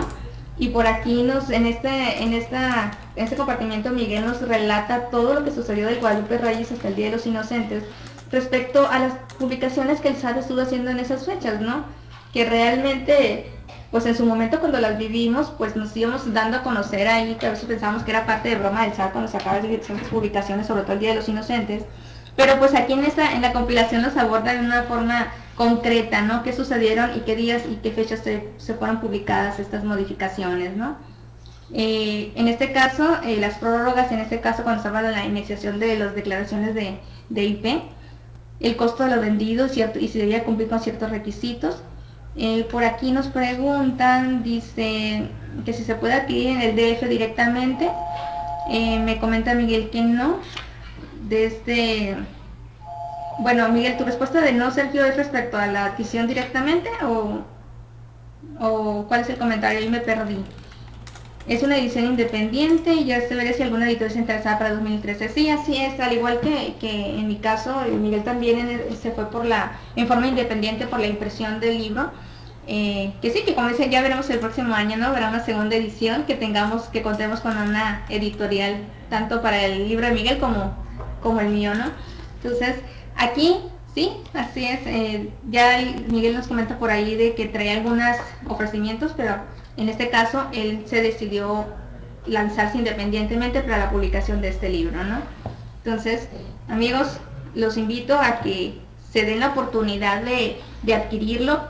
Y por aquí nos, en este, en esta, en este compartimiento Miguel nos relata todo lo que sucedió de Guadalupe Reyes hasta el día de los inocentes respecto a las publicaciones que el S A T estuvo haciendo en esas fechas, ¿no? Que realmente, pues en su momento cuando las vivimos, pues nos íbamos dando a conocer ahí, que a veces pensábamos que era parte de broma del S A T cuando sacaba esas publicaciones, sobre todo el día de los inocentes. Pero pues aquí en esta, en la compilación los aborda de una forma concreta, ¿no? ¿Qué sucedieron y qué días y qué fechas se, se fueron publicadas estas modificaciones, ¿no? Eh, en este caso, eh, las prórrogas, en este caso cuando se habla de la iniciación de las declaraciones de, de I P, el costo de lo vendido cierto, y si debía cumplir con ciertos requisitos. Eh, por aquí nos preguntan, dice, que si se puede adquirir en el D F directamente. Eh, me comenta Miguel que no. Desde... Bueno, Miguel, ¿tu respuesta de no, Sergio, es respecto a la adquisición directamente o, o cuál es el comentario? Ahí me perdí. Es una edición independiente y ya se verá si alguna editorial se interesada para dos mil trece. Sí, así es, al igual que, que en mi caso, Miguel también en, se fue por la, en forma independiente por la impresión del libro. Eh, que sí, que como dicen, ya veremos el próximo año, ¿no? Verá una segunda edición que tengamos, que contemos con una editorial, tanto para el libro de Miguel como, como el mío, ¿no? Entonces... Aquí, sí, así es, eh, ya Miguel nos comenta por ahí de que trae algunos ofrecimientos, pero en este caso él se decidió lanzarse independientemente para la publicación de este libro, ¿no? Entonces, amigos, los invito a que se den la oportunidad de, de adquirirlo,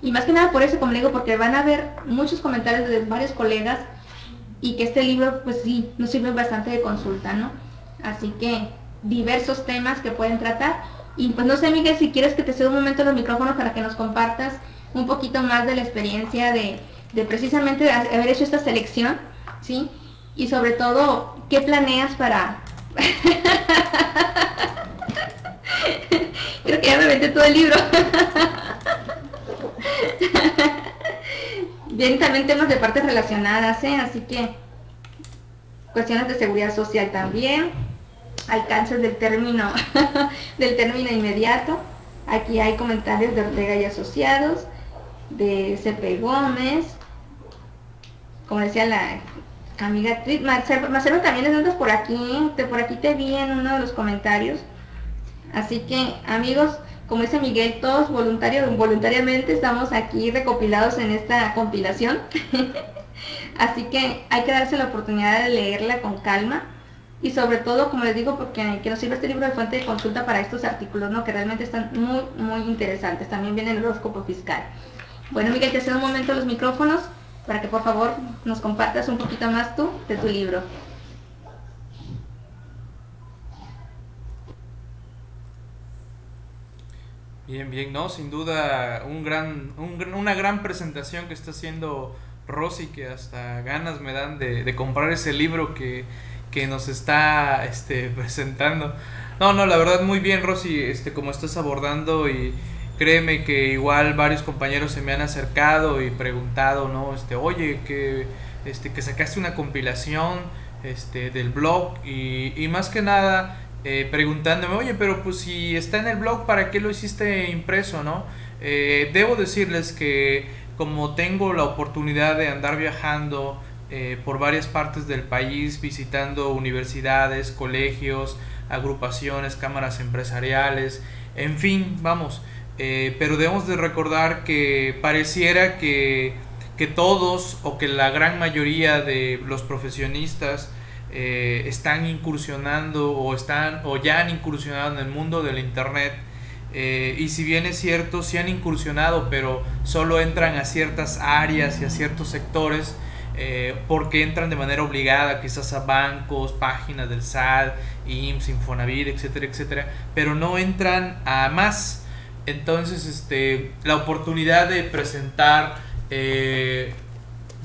y más que nada por eso, como digo, porque van a ver muchos comentarios de varios colegas, y que este libro, pues sí, nos sirve bastante de consulta, ¿no? Así que... diversos temas que pueden tratar. Y pues no sé, Miguel, si quieres que te ceda un momento los micrófonos para que nos compartas un poquito más de la experiencia de, de precisamente de haber hecho esta selección, ¿sí? Y sobre todo, ¿qué planeas para...? Creo que ya me aventé todo el libro. Vienen también temas de partes relacionadas, ¿eh? Así que cuestiones de seguridad social también, alcances del término del término inmediato. Aquí hay comentarios de Ortega y Asociados, de C P Gómez, como decía la amiga Tweet, Marcelo, Marcelo también andas por aquí, te, por aquí te vi en uno de los comentarios. Así que, amigos, como dice Miguel, todos voluntario, voluntariamente estamos aquí recopilados en esta compilación. Así que hay que darse la oportunidad de leerla con calma. Y sobre todo, como les digo, porque que nos sirve este libro de fuente de consulta para estos artículos, ¿no? Que realmente están muy, muy interesantes. También viene el horóscopo fiscal. Bueno, Miguel, te cedo un momento los micrófonos para que por favor nos compartas un poquito más tú de tu libro. Bien, bien, no, sin duda un gran, un, una gran presentación que está haciendo Rosy, que hasta ganas me dan de, de comprar ese libro que... que nos está este, presentando. No, no, la verdad muy bien, Rosy, este, como estás abordando, y créeme que igual varios compañeros se me han acercado y preguntado, ¿no? Este, oye, que, este, que sacaste una compilación este, del blog y, y más que nada eh, preguntándome, oye, pero pues si está en el blog, ¿para qué lo hiciste impreso, no? Eh, debo decirles que como tengo la oportunidad de andar viajando Eh, por varias partes del país, visitando universidades, colegios, agrupaciones, cámaras empresariales, en fin, vamos, eh, pero debemos de recordar que pareciera que, que todos o que la gran mayoría de los profesionistas eh, están incursionando o, están, o ya han incursionado en el mundo del internet, eh, y si bien es cierto, sí han incursionado, pero solo entran a ciertas áreas y a ciertos sectores, Eh, porque entran de manera obligada quizás a bancos, páginas del S A T, I M S S, Infonavit, etcétera, etcétera, pero no entran a más. Entonces este, la oportunidad de presentar eh,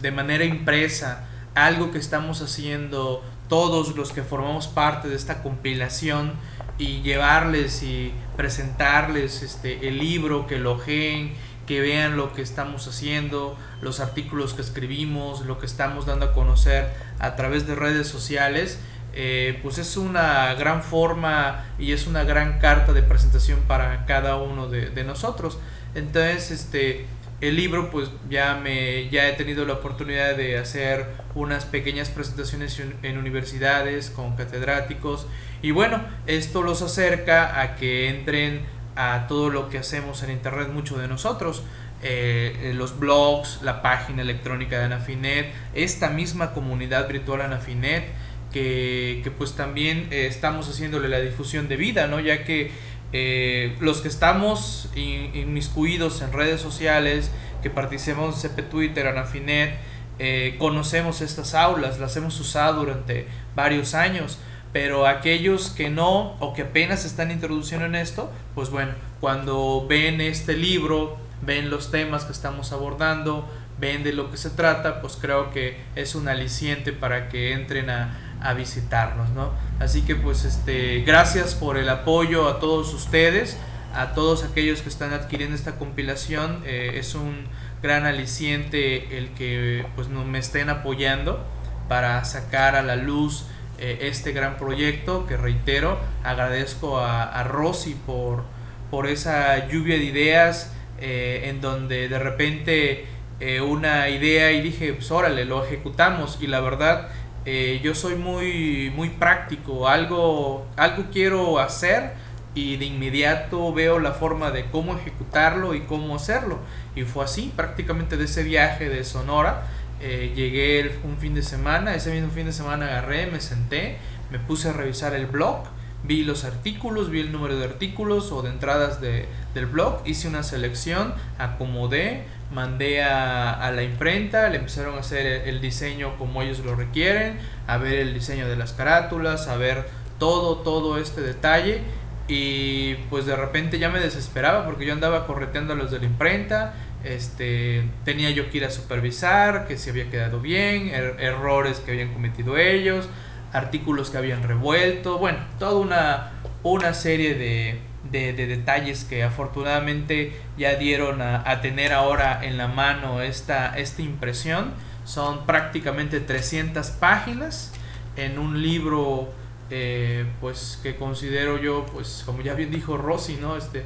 de manera impresa algo que estamos haciendo todos los que formamos parte de esta compilación y llevarles y presentarles este, el libro, que lo ojeen, que vean lo que estamos haciendo, los artículos que escribimos, lo que estamos dando a conocer a través de redes sociales, eh, pues es una gran forma y es una gran carta de presentación para cada uno de, de nosotros. Entonces este, el libro pues ya, me, ya he tenido la oportunidad de hacer unas pequeñas presentaciones en universidades con catedráticos, y bueno, esto los acerca a que entren a todo lo que hacemos en internet, mucho de nosotros, eh, los blogs, la página electrónica de Anafinet, esta misma comunidad virtual Anafinet, que, que pues también eh, estamos haciéndole la difusión de vida, ¿no? Ya que eh, los que estamos in, inmiscuidos en redes sociales, que participamos en C P Twitter, Anafinet, eh, conocemos estas aulas, las hemos usado durante varios años. Pero aquellos que no o que apenas están introduciendo en esto, pues bueno, cuando ven este libro, ven los temas que estamos abordando, ven de lo que se trata, pues creo que es un aliciente para que entren a, a visitarnos, ¿no? Así que pues este, gracias por el apoyo a todos ustedes, a todos aquellos que están adquiriendo esta compilación. Eh, es un gran aliciente el que pues me estén apoyando para sacar a la luz este gran proyecto, que reitero, agradezco a, a Rosy por, por esa lluvia de ideas, eh, en donde de repente eh, una idea y dije, pues órale, lo ejecutamos. Y la verdad, eh, yo soy muy, muy práctico, algo, algo quiero hacer y de inmediato veo la forma de cómo ejecutarlo y cómo hacerlo. Y fue así, prácticamente de ese viaje de Sonora. Eh, llegué el, un fin de semana, ese mismo fin de semana agarré, me senté, me puse a revisar el blog, vi los artículos, vi el número de artículos o de entradas de, del blog, hice una selección, acomodé, mandé a, a la imprenta, le empezaron a hacer el, el diseño como ellos lo requieren, a ver el diseño de las carátulas, a ver todo, todo este detalle, Y pues de repente ya me desesperaba porque yo andaba correteando a los de la imprenta. Este, tenía yo que ir a supervisar que se había quedado bien, er errores que habían cometido ellos, artículos que habían revuelto, bueno, toda una, una serie de, de, de detalles que afortunadamente ya dieron a, a tener ahora en la mano esta, esta impresión. Son prácticamente trescientas páginas en un libro eh, pues que considero yo, pues como ya bien dijo Rosy, ¿no? Este,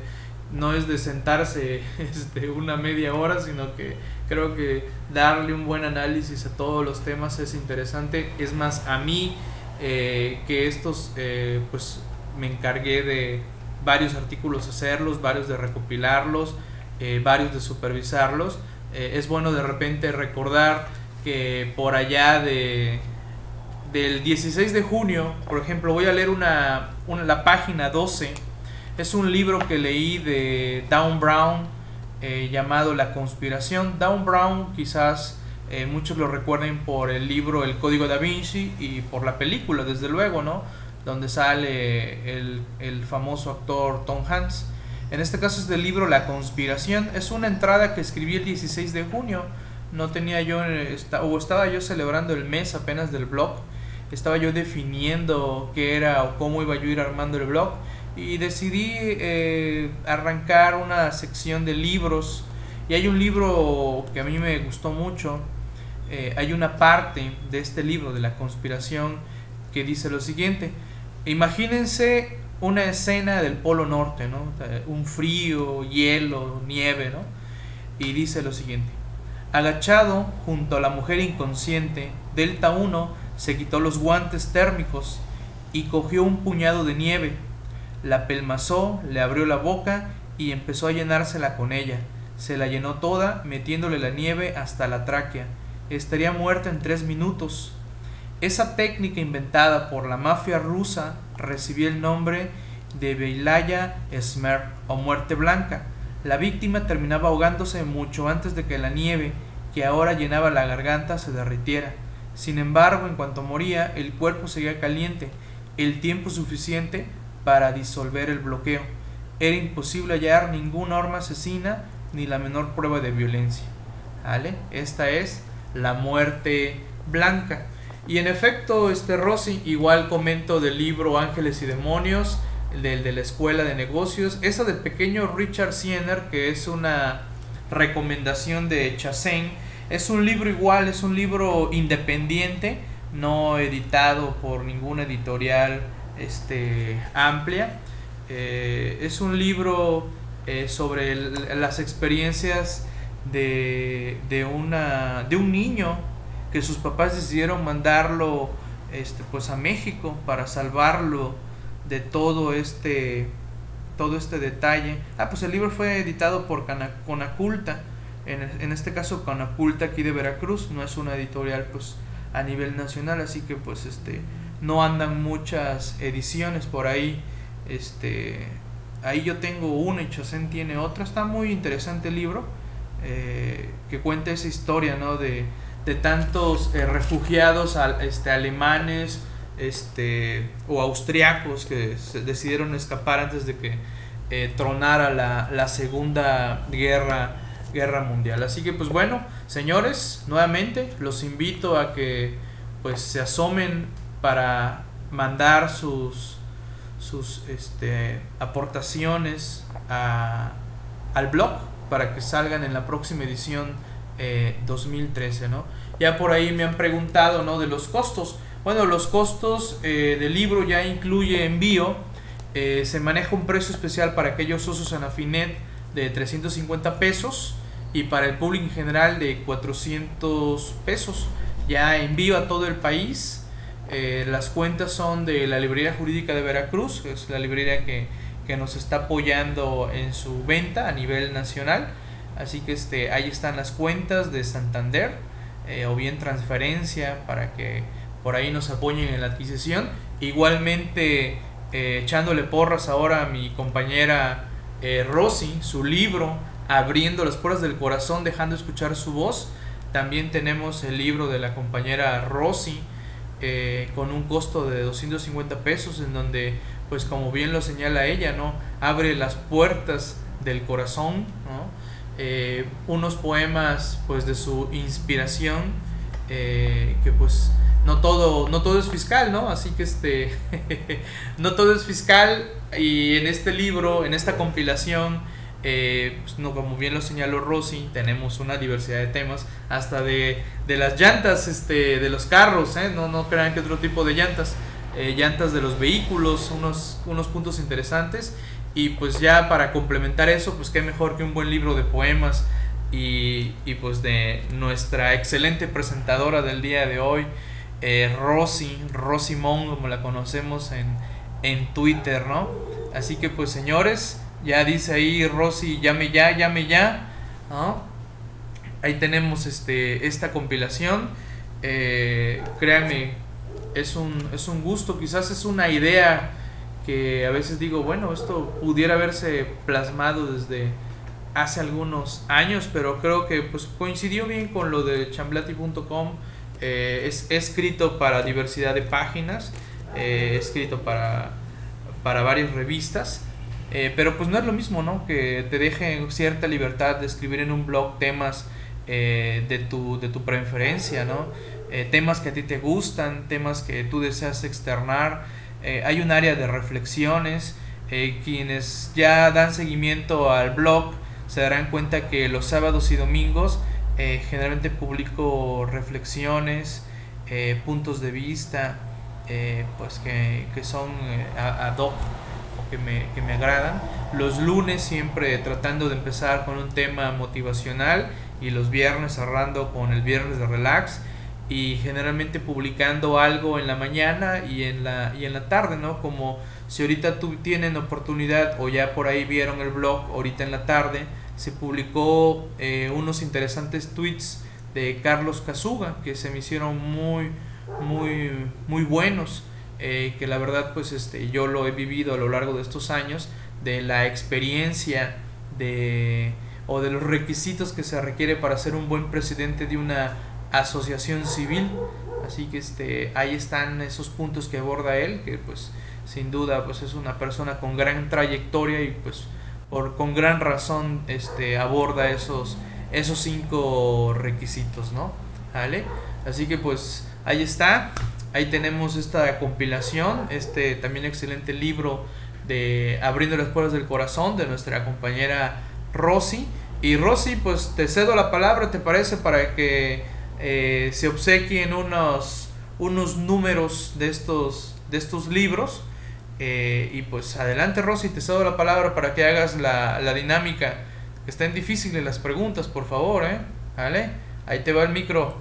no es de sentarse este, una media hora, sino que creo que darle un buen análisis a todos los temas es interesante. Es más, a mí eh, que estos eh, pues me encargué de varios artículos hacerlos, varios de recopilarlos, eh, varios de supervisarlos. Eh, es bueno de repente recordar que por allá de del dieciséis de junio, por ejemplo, voy a leer una, una la página doce. Es un libro que leí de Dan Brown eh, llamado La conspiración. Dan Brown quizás eh, muchos lo recuerden por el libro El Código Da Vinci y por la película, desde luego, ¿no? Donde sale el, el famoso actor Tom Hanks. En este caso es del libro La conspiración. Es una entrada que escribí el dieciséis de junio. No tenía yo, esta, o estaba yo celebrando el mes apenas del blog. Estaba yo definiendo qué era o cómo iba yo a ir armando el blog. Y decidí eh, arrancar una sección de libros. Y hay un libro que a mí me gustó mucho. Eh, hay una parte de este libro, de La conspiración, que dice lo siguiente. Imagínense una escena del Polo Norte, ¿no? Un frío, hielo, nieve, ¿no? Y dice lo siguiente. Agachado junto a la mujer inconsciente, Delta uno se quitó los guantes térmicos y cogió un puñado de nieve. La pelmazó, le abrió la boca y empezó a llenársela con ella. Se la llenó toda, metiéndole la nieve hasta la tráquea. Estaría muerta en tres minutos. Esa técnica inventada por la mafia rusa recibió el nombre de Belaya Smer o muerte blanca. La víctima terminaba ahogándose mucho antes de que la nieve, que ahora llenaba la garganta, se derritiera. Sin embargo, en cuanto moría, el cuerpo seguía caliente, el tiempo suficiente para disolver el bloqueo. Era imposible hallar ninguna arma asesina ni la menor prueba de violencia. ¿Vale? Esta es la muerte blanca. Y en efecto, este Rosy, igual comento del libro Ángeles y Demonios, del de la Escuela de Negocios, esa del pequeño Richard Siener, que es una recomendación de Chasen. Es un libro igual, es un libro independiente, no editado por ninguna editorial Este, amplia. Eh, es un libro eh, sobre el, las experiencias de, de, una, de un niño que sus papás decidieron mandarlo este, pues a México para salvarlo de todo este, todo este detalle. Ah, pues el libro fue editado por Conaculta, en, en este caso Conaculta aquí de Veracruz, no es una editorial pues a nivel nacional, así que pues este... no andan muchas ediciones por ahí. Este, ahí yo tengo una y Chasen tiene otra. Está muy interesante el libro eh, que cuenta esa historia, ¿no? de, de tantos eh, refugiados al, este, alemanes este, o austriacos que se decidieron escapar antes de que eh, tronara la, la segunda guerra, guerra mundial. Así que pues bueno, señores, nuevamente los invito a que pues se asomen para mandar sus, sus este, aportaciones a, al blog para que salgan en la próxima edición eh, dos mil trece, ¿no? Ya por ahí me han preguntado, ¿no?, de los costos. Bueno, los costos eh, del libro ya incluye envío. Eh, se maneja un precio especial para aquellos socios Anafinet de trescientos cincuenta pesos y para el público en general de cuatrocientos pesos. Ya envío a todo el país. Eh, las cuentas son de la librería jurídica de Veracruz, que es la librería que, que nos está apoyando en su venta a nivel nacional. Así que este, ahí están las cuentas de Santander eh, o bien transferencia para que por ahí nos apoyen en la adquisición. Igualmente eh, echándole porras ahora a mi compañera eh, Rosy, su libro Abriendo las puertas del corazón, dejando escuchar su voz. También tenemos el libro de la compañera Rosy Eh, con un costo de doscientos cincuenta pesos, en donde pues como bien lo señala ella, ¿no? Abre las puertas del corazón, ¿no? Eh, unos poemas pues de su inspiración, eh, que pues no todo, no todo es fiscal, ¿no? Así que este no todo es fiscal, y en este libro, en esta compilación, eh, pues, no, como bien lo señaló Rosy, tenemos una diversidad de temas, hasta de, de las llantas este, de los carros, ¿eh? No, no crean que otro tipo de llantas, eh, llantas de los vehículos, unos, unos puntos interesantes. Y pues ya para complementar eso, pues qué mejor que un buen libro de poemas y, y pues de nuestra excelente presentadora del día de hoy, eh, Rosy, Rosy Mon, como la conocemos en, en Twitter, ¿no? Así que pues señores, ya dice ahí Rosy, llame ya, llame ya, ¿no? Ahí tenemos este, esta compilación, eh, créanme, es un, es un gusto, quizás es una idea que a veces digo, bueno, esto pudiera haberse plasmado desde hace algunos años, pero creo que pues coincidió bien con lo de Chamlaty punto com. Eh, es escrito para diversidad de páginas, eh, escrito para, para varias revistas, eh, pero pues no es lo mismo, ¿no? Que te dejen cierta libertad de escribir en un blog temas eh, de, tu, de tu preferencia, ¿no? Eh, temas que a ti te gustan, temas que tú deseas externar. Eh, hay un área de reflexiones. Eh, quienes ya dan seguimiento al blog se darán cuenta que los sábados y domingos eh, generalmente publico reflexiones, eh, puntos de vista, eh, pues que, que son eh, ad hoc, o que me, que me agradan. Los lunes siempre tratando de empezar con un tema motivacional, y los viernes cerrando con el viernes de relax, y generalmente publicando algo en la mañana y en la, y en la tarde, ¿no? Como si ahorita tú tienen oportunidad, o ya por ahí vieron el blog, ahorita en la tarde se publicó eh, unos interesantes tweets de Carlos Cachuga que se me hicieron muy muy muy buenos, eh, que la verdad pues este yo lo he vivido a lo largo de estos años, de la experiencia de o de los requisitos que se requiere para ser un buen presidente de una asociación civil. Así que este ahí están esos puntos que aborda él, que pues sin duda pues es una persona con gran trayectoria, y pues por con gran razón este aborda esos esos cinco requisitos, ¿no? ¿Vale? Así que pues ahí está, ahí tenemos esta compilación, este también excelente libro de Abriendo las puertas del corazón, de nuestra compañera Rosy. Y Rosy, pues te cedo la palabra, ¿te parece? Para que Eh, se obsequien unos, unos números de estos, de estos libros, eh, y pues adelante Rosy, te cedo la palabra para que hagas la, la dinámica. Están difíciles las preguntas, por favor, ¿eh? ¿Vale? Ahí te va el micro.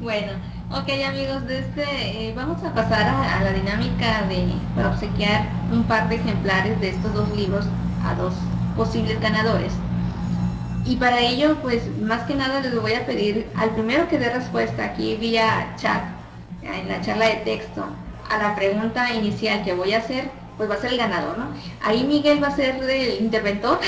Bueno, ok amigos, de este, eh, vamos a pasar a, a la dinámica de para obsequiar un par de ejemplares de estos dos libros a dos posibles ganadores. Y para ello, pues más que nada les voy a pedir al primero que dé respuesta aquí vía chat, en la charla de texto, a la pregunta inicial que voy a hacer, pues va a ser el ganador, ¿no? Ahí Miguel va a ser el interventor,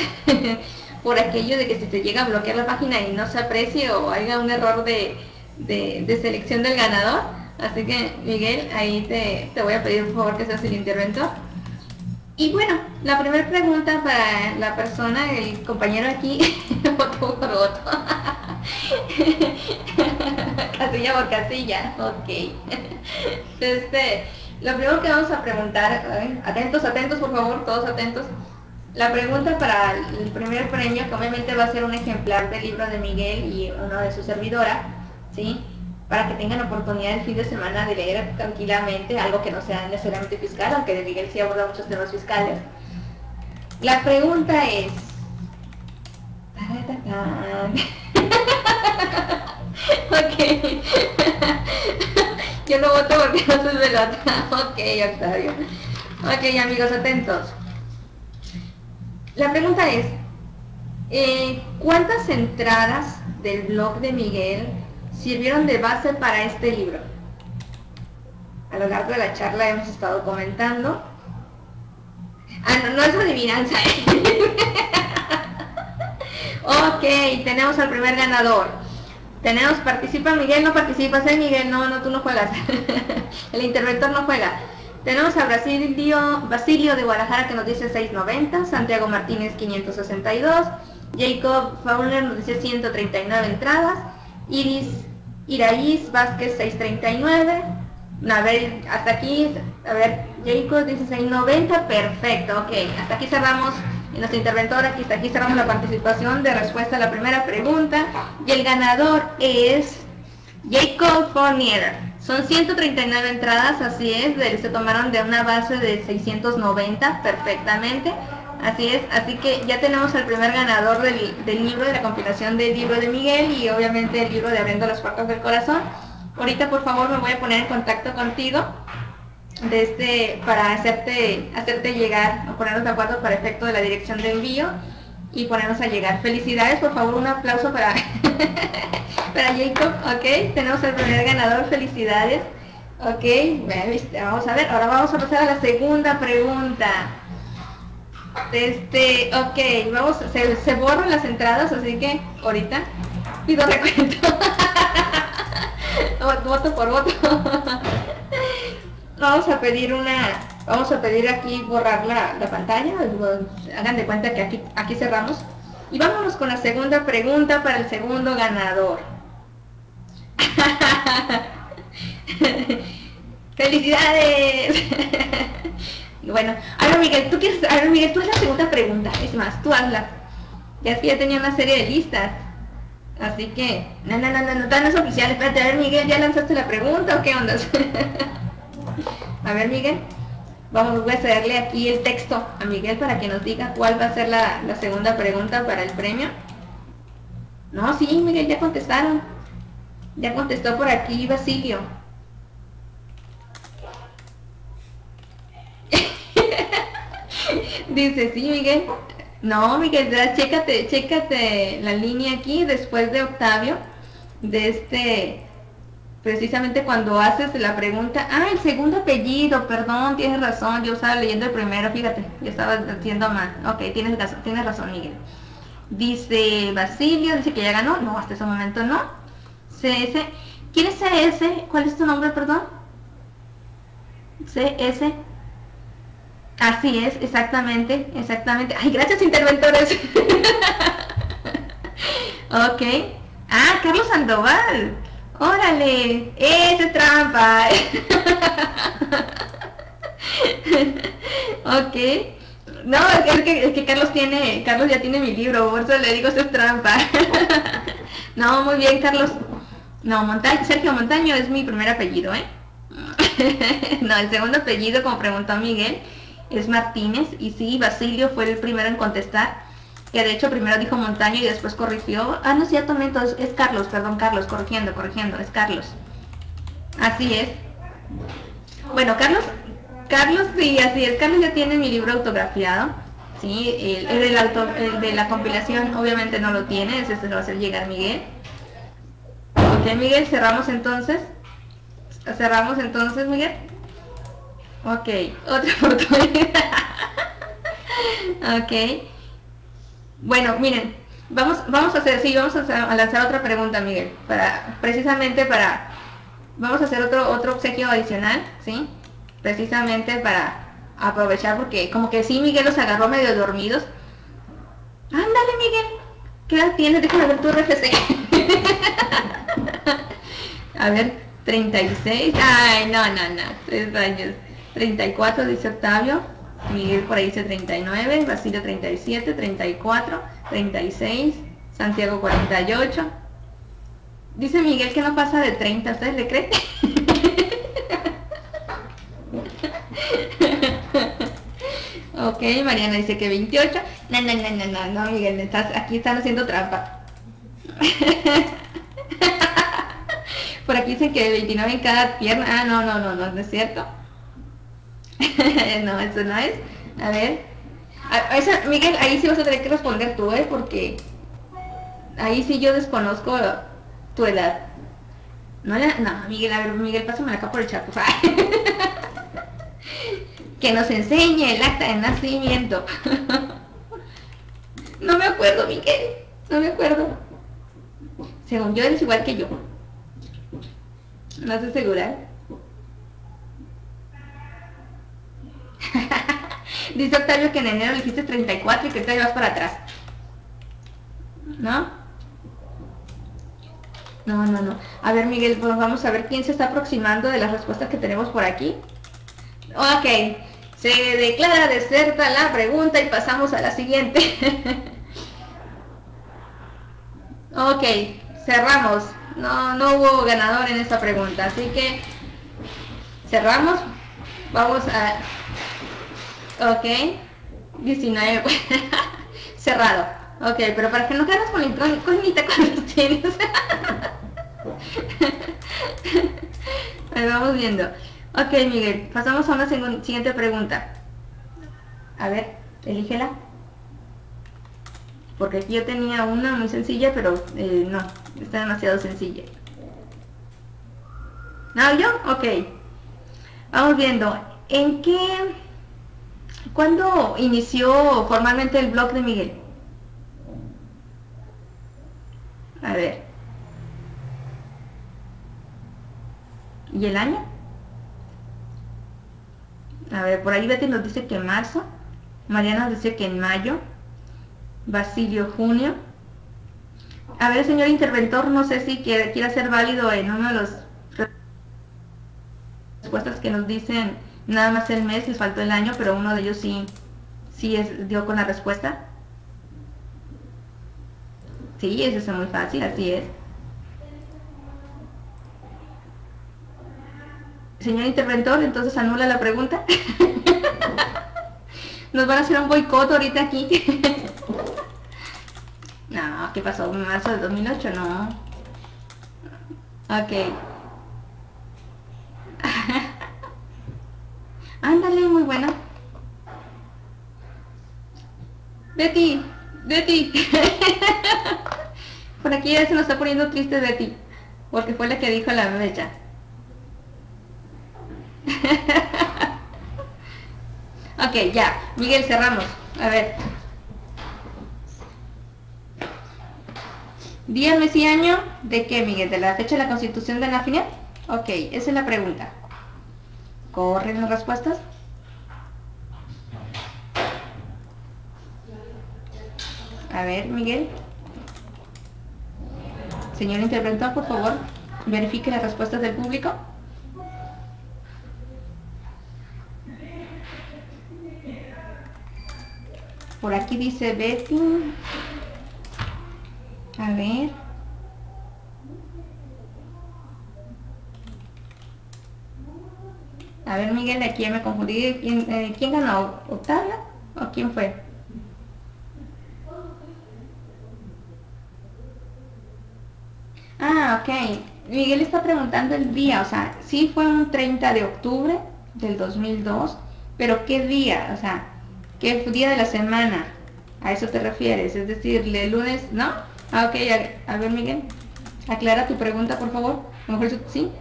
por aquello de que si te llega a bloquear la página y no se aprecie o haya un error de... De, de selección del ganador. Así que Miguel, ahí te, te voy a pedir por favor que seas el interventor. Y bueno, la primera pregunta para la persona, el compañero aquí, voto por voto, casilla por casilla, ok. Este, lo primero que vamos a preguntar, atentos, atentos por favor, todos atentos. La pregunta para el primer premio, que obviamente va a ser un ejemplar del libro de Miguel y uno de su servidora, ¿sí? Para que tengan oportunidad el fin de semana de leer tranquilamente algo que no sea necesariamente fiscal, aunque de Miguel sí aborda muchos temas fiscales. La pregunta es... Ok. Yo no voto porque no soy velota. Ok, Octavio. Ok, amigos, atentos. La pregunta es, eh, ¿cuántas entradas del blog de Miguel sirvieron de base para este libro? A lo largo de la charla hemos estado comentando. Ah, no, no es adivinanza, ¿eh? Ok, tenemos al primer ganador. Tenemos, participa Miguel, no participas, ¿eh, Miguel? No, no, tú no juegas. El interventor no juega. Tenemos a Basilio, Basilio de Guadalajara, que nos dice seiscientos noventa, Santiago Martínez quinientos sesenta y dos, Jacob Fournier nos dice ciento treinta y nueve entradas, Iris Iraíz Vázquez seiscientos treinta y nueve, a ver, hasta aquí, a ver, Jacob dice seiscientos noventa, perfecto, ok, hasta aquí cerramos nuestra interventora, hasta aquí cerramos la participación de respuesta a la primera pregunta, y el ganador es Jacob Fournier. Son ciento treinta y nueve entradas, así es, de, se tomaron de una base de seiscientos noventa perfectamente, así es, así que ya tenemos al primer ganador del, del libro, de la compilación del libro de Miguel y obviamente el libro de Abriendo las Puertas del Corazón. Ahorita por favor me voy a poner en contacto contigo desde, para hacerte, hacerte llegar, o ponernos de acuerdo para efecto de la dirección de envío y ponernos a llegar. Felicidades, por favor un aplauso para... para Jacob, ok, tenemos el primer ganador, felicidades, ok, vamos a ver, ahora vamos a pasar a la segunda pregunta, este, ok, vamos, se, se borran las entradas, así que ahorita pido recuento, voto por voto, vamos a pedir una, vamos a pedir aquí borrar la, la pantalla, hagan de cuenta que aquí, aquí cerramos, y vámonos con la segunda pregunta para el segundo ganador. ¡Felicidades! Bueno, ahora Miguel, tú quieres, ahora Miguel, tú haz la segunda pregunta, es más, tú hazla. Ya es que ya tenía una serie de listas. Así que, no, no, no, no, no, tan es oficial, espérate, a ver Miguel, ¿ya lanzaste la pregunta o qué onda? A ver Miguel, vamos, voy a cederle aquí el texto a Miguel para que nos diga cuál va a ser la, la segunda pregunta para el premio. No, sí, Miguel, ya contestaron. Ya contestó por aquí Basilio. Dice, sí, Miguel. No, Miguel, ya, chécate, chécate la línea aquí después de Octavio. De este, precisamente cuando haces la pregunta. Ah, el segundo apellido, perdón, tienes razón. Yo estaba leyendo el primero, fíjate. Yo estaba haciendo mal. Ok, tienes razón, tienes razón, Miguel. Dice Basilio, dice que ya ganó. No, hasta ese momento no. C S, ¿quién es C S? ¿Cuál es tu nombre, perdón? C S. Así es, exactamente, exactamente. Ay, gracias, interventores. Ok. Ah, Carlos Sandoval. Órale, ese trampa. Ok. No, es que, es que Carlos tiene, Carlos ya tiene mi libro, por eso le digo, eso es trampa. No, muy bien, Carlos. No, Montaño, Sergio Montaño es mi primer apellido, ¿eh? No, el segundo apellido, como preguntó Miguel, es Martínez. Y sí, Basilio fue el primero en contestar. Que de hecho primero dijo Montaño y después corrigió. Ah, no, cierto, entonces es Carlos, perdón, Carlos, corrigiendo, corrigiendo, es Carlos. Así es. Bueno, Carlos, Carlos, sí, así es. Carlos ya tiene mi libro autografiado. Sí, el, el, del auto, el de la compilación obviamente no lo tiene, ese se lo va a hacer llegar Miguel. Ok, Miguel, cerramos entonces. Cerramos entonces, Miguel. Ok, otra oportunidad. Ok. Bueno, miren, vamos, vamos a hacer, sí, vamos a lanzar otra pregunta, Miguel. Para, precisamente para, vamos a hacer otro, otro obsequio adicional, ¿sí? Precisamente para aprovechar, porque como que sí, Miguel los agarró medio dormidos. Ándale, Miguel. ¿Qué edad tienes? Déjame ver tu R F C. A ver, treinta y seis, ay, no, no, no, tres años, treinta y cuatro dice Octavio, Miguel por ahí dice treinta y nueve, Basilio treinta y siete, treinta y cuatro, treinta y seis, Santiago cuarenta y ocho, dice Miguel que no pasa de treinta, ¿ustedes le creen? Ok, Mariana dice que veintiocho, no, no, no, no, no, no, Miguel, estás, aquí están haciendo trampa. Por aquí dicen que veintinueve en cada pierna. Ah, no, no, no, no, no es cierto. No, eso no es. A ver. A, esa, Miguel, ahí sí vas a tener que responder tú, ¿eh? Porque ahí sí yo desconozco tu edad. No, la, no Miguel, a ver, Miguel, pásamela acá por el chat. que nos enseñe el acta de nacimiento. No me acuerdo, Miguel, no me acuerdo. Según yo eres igual que yo. ¿No estoy segura? Dice Octavio que en enero le hiciste treinta y cuatro y que te vas para atrás. ¿No? No, no, no. A ver, Miguel, pues vamos a ver quién se está aproximando de las respuestas que tenemos por aquí. Ok. Se declara deserta la pregunta y pasamos a la siguiente. Ok. Cerramos. No, no hubo ganador en esta pregunta, así que cerramos. Vamos a... Ok, diecinueve. Cerrado. Ok, pero para que no quedes con la incógnita cuando tienes. Ahí vamos viendo. Ok, Miguel, pasamos a una siguiente pregunta. A ver, elígela. Porque aquí yo tenía una muy sencilla, pero eh, no, está demasiado sencilla. ¿No, yo? Ok. Vamos viendo. ¿En qué... ¿Cuándo inició formalmente el blog de Miguel? A ver. ¿Y el año? A ver, por ahí Betty nos dice que en marzo. Mariana nos dice que en mayo. Basilio, junio. A ver, señor interventor, no sé si quiere, quiere hacer válido en uno de las respuestas que nos dicen... Nada más el mes, les faltó el año, pero uno de ellos sí, sí es, dio con la respuesta. Sí, eso es muy fácil, así es. Señor interventor, entonces anula la pregunta. Nos van a hacer un boicot ahorita aquí. No, ¿qué pasó? ¿Marzo de dos mil ocho? No. Ok. Ándale, muy buena. Betty, Betty. Por aquí ya se nos está poniendo triste Betty, porque fue la que dijo la fecha. Ok, ya. Miguel, cerramos. A ver. Día, mes y año, ¿de qué, Miguel? ¿De la fecha de la constitución de Anafinet? Ok, esa es la pregunta. ¿Corren las respuestas? A ver, Miguel. Señor interventor, por favor, verifique las respuestas del público. Por aquí dice Betty. A ver. A ver, Miguel, de aquí me confundí. ¿Quién, eh, ¿quién ganó? ¿Octavio? ¿O quién fue? Ah, ok. Miguel está preguntando el día. O sea, sí fue un treinta de octubre del dos mil dos, pero ¿qué día? O sea, ¿qué día de la semana? A eso te refieres. Es decir, ¿el lunes? ¿No? Ah, ok. A ver, Miguel, aclara tu pregunta, por favor. A lo mejor sí.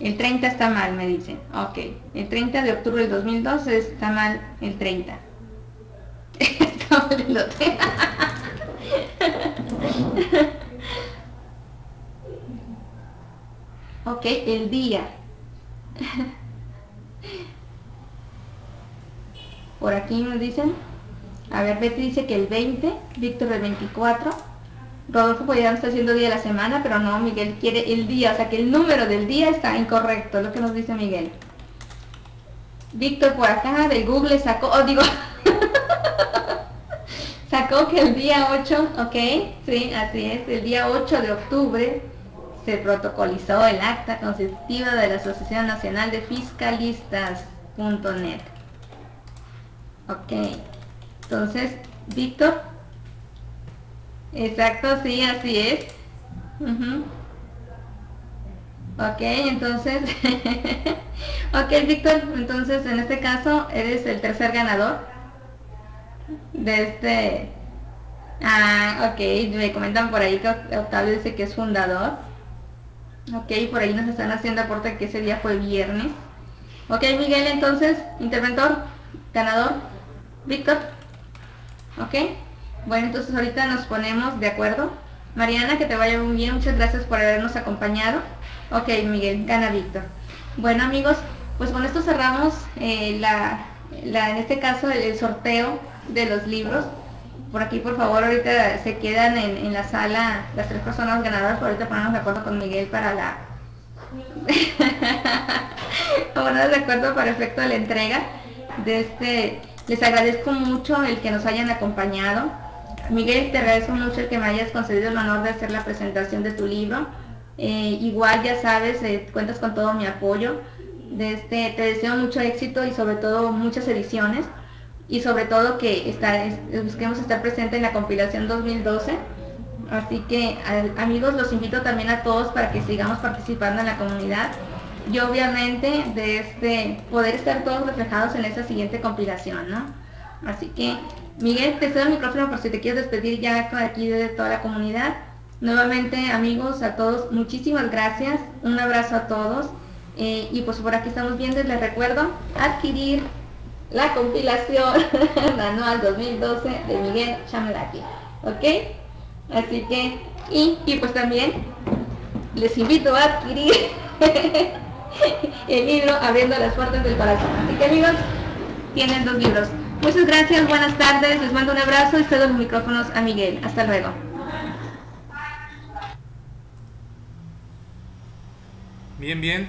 El treinta está mal, me dicen. Ok, el treinta de octubre del dos mil dos está mal el treinta. Está mal el otro. Ok, el día. Por aquí nos dicen. A ver, Betty dice que el veinte, Víctor el veinticuatro. Rodolfo pues ya no está haciendo día de la semana, pero no, Miguel quiere el día, o sea que el número del día está incorrecto, es lo que nos dice Miguel. Víctor por acá del Google sacó, oh, digo, sacó que el día ocho, ok, sí, así es, el día ocho de octubre se protocolizó el acta constitutiva de la Asociación Nacional de fiscalistas punto net. Ok, entonces, Víctor... Exacto, sí, así es. Uh-huh. Ok, entonces, ok, Víctor, entonces en este caso eres el tercer ganador de este, ah, ok, me comentan por ahí que Octavio dice que es fundador, ok, por ahí nos están haciendo aporte que ese día fue viernes, Ok, Miguel, entonces, interventor, ganador, Víctor. Ok, bueno, entonces ahorita nos ponemos de acuerdo. Mariana, que te vaya muy bien, muchas gracias por habernos acompañado. Ok, Miguel, gana Víctor. Bueno, amigos, pues con esto cerramos eh, la, la, en este caso el, el sorteo de los libros. Por aquí, por favor, ahorita se quedan en, en la sala las tres personas ganadoras, pero ahorita ponemos de acuerdo con Miguel para la... Ahora de acuerdo para efecto de la entrega de este. Les agradezco mucho el que nos hayan acompañado. Miguel, te agradezco mucho el que me hayas concedido el honor de hacer la presentación de tu libro. Eh, igual, ya sabes, eh, cuentas con todo mi apoyo. De este, te deseo mucho éxito y sobre todo muchas ediciones. Y sobre todo que está, es, busquemos estar presente en la compilación dos mil doce. Así que, a, amigos, los invito también a todos para que sigamos participando en la comunidad. Y obviamente de este, poder estar todos reflejados en esta siguiente compilación, ¿no? Así que, Miguel, te cedo el micrófono por si te quieres despedir ya aquí de toda la comunidad. Nuevamente, amigos, a todos, muchísimas gracias. Un abrazo a todos. Eh, y pues por aquí estamos viendo, les recuerdo, adquirir la compilación anual dos mil doce de Miguel Chamlaty. ¿Ok? Así que, y, y pues también les invito a adquirir el libro Abriendo las puertas del corazón. Así que, amigos, tienen dos libros. Muchas gracias, buenas tardes, les mando un abrazo y cedo los micrófonos a Miguel. Hasta luego. Bien, bien,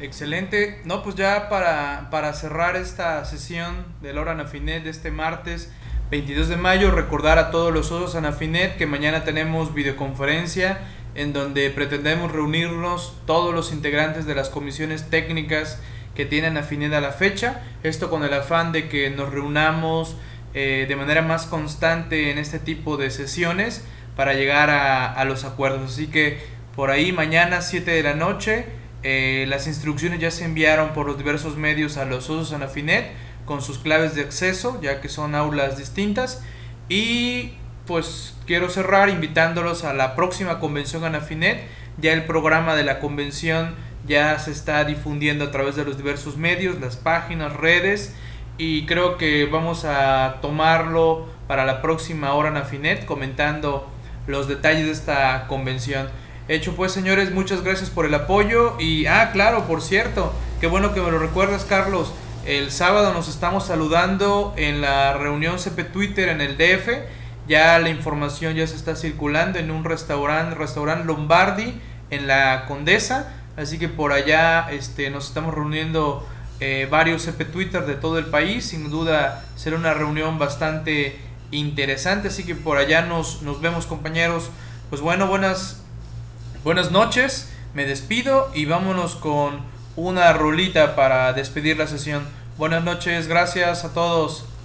excelente. No, pues ya para, para cerrar esta sesión del Hora Anafinet de este martes veintidós de mayo, recordar a todos los socios Anafinet que mañana tenemos videoconferencia en donde pretendemos reunirnos todos los integrantes de las comisiones técnicas que tiene Anafinet a la fecha, esto con el afán de que nos reunamos eh, de manera más constante en este tipo de sesiones para llegar a, a los acuerdos. Así que por ahí mañana siete de la noche, eh, las instrucciones ya se enviaron por los diversos medios a los socios Anafinet con sus claves de acceso, ya que son aulas distintas. Y pues quiero cerrar invitándolos a la próxima convención Anafinet. Ya el programa de la convención ya se está difundiendo a través de los diversos medios, las páginas, redes, y creo que vamos a tomarlo para la próxima Hora Anafinet comentando los detalles de esta convención. Hecho pues, señores, muchas gracias por el apoyo. Y ah, claro, por cierto, qué bueno que me lo recuerdas, Carlos. El sábado nos estamos saludando en la reunión C P Twitter en el D F. Ya la información ya se está circulando en un restaurante, restaurante Lombardi en la Condesa. Así que por allá este, nos estamos reuniendo eh, varios C P Twitter de todo el país. Sin duda será una reunión bastante interesante. Así que por allá nos, nos vemos, compañeros. Pues bueno, buenas, buenas noches. Me despido y vámonos con una rolita para despedir la sesión. Buenas noches, gracias a todos.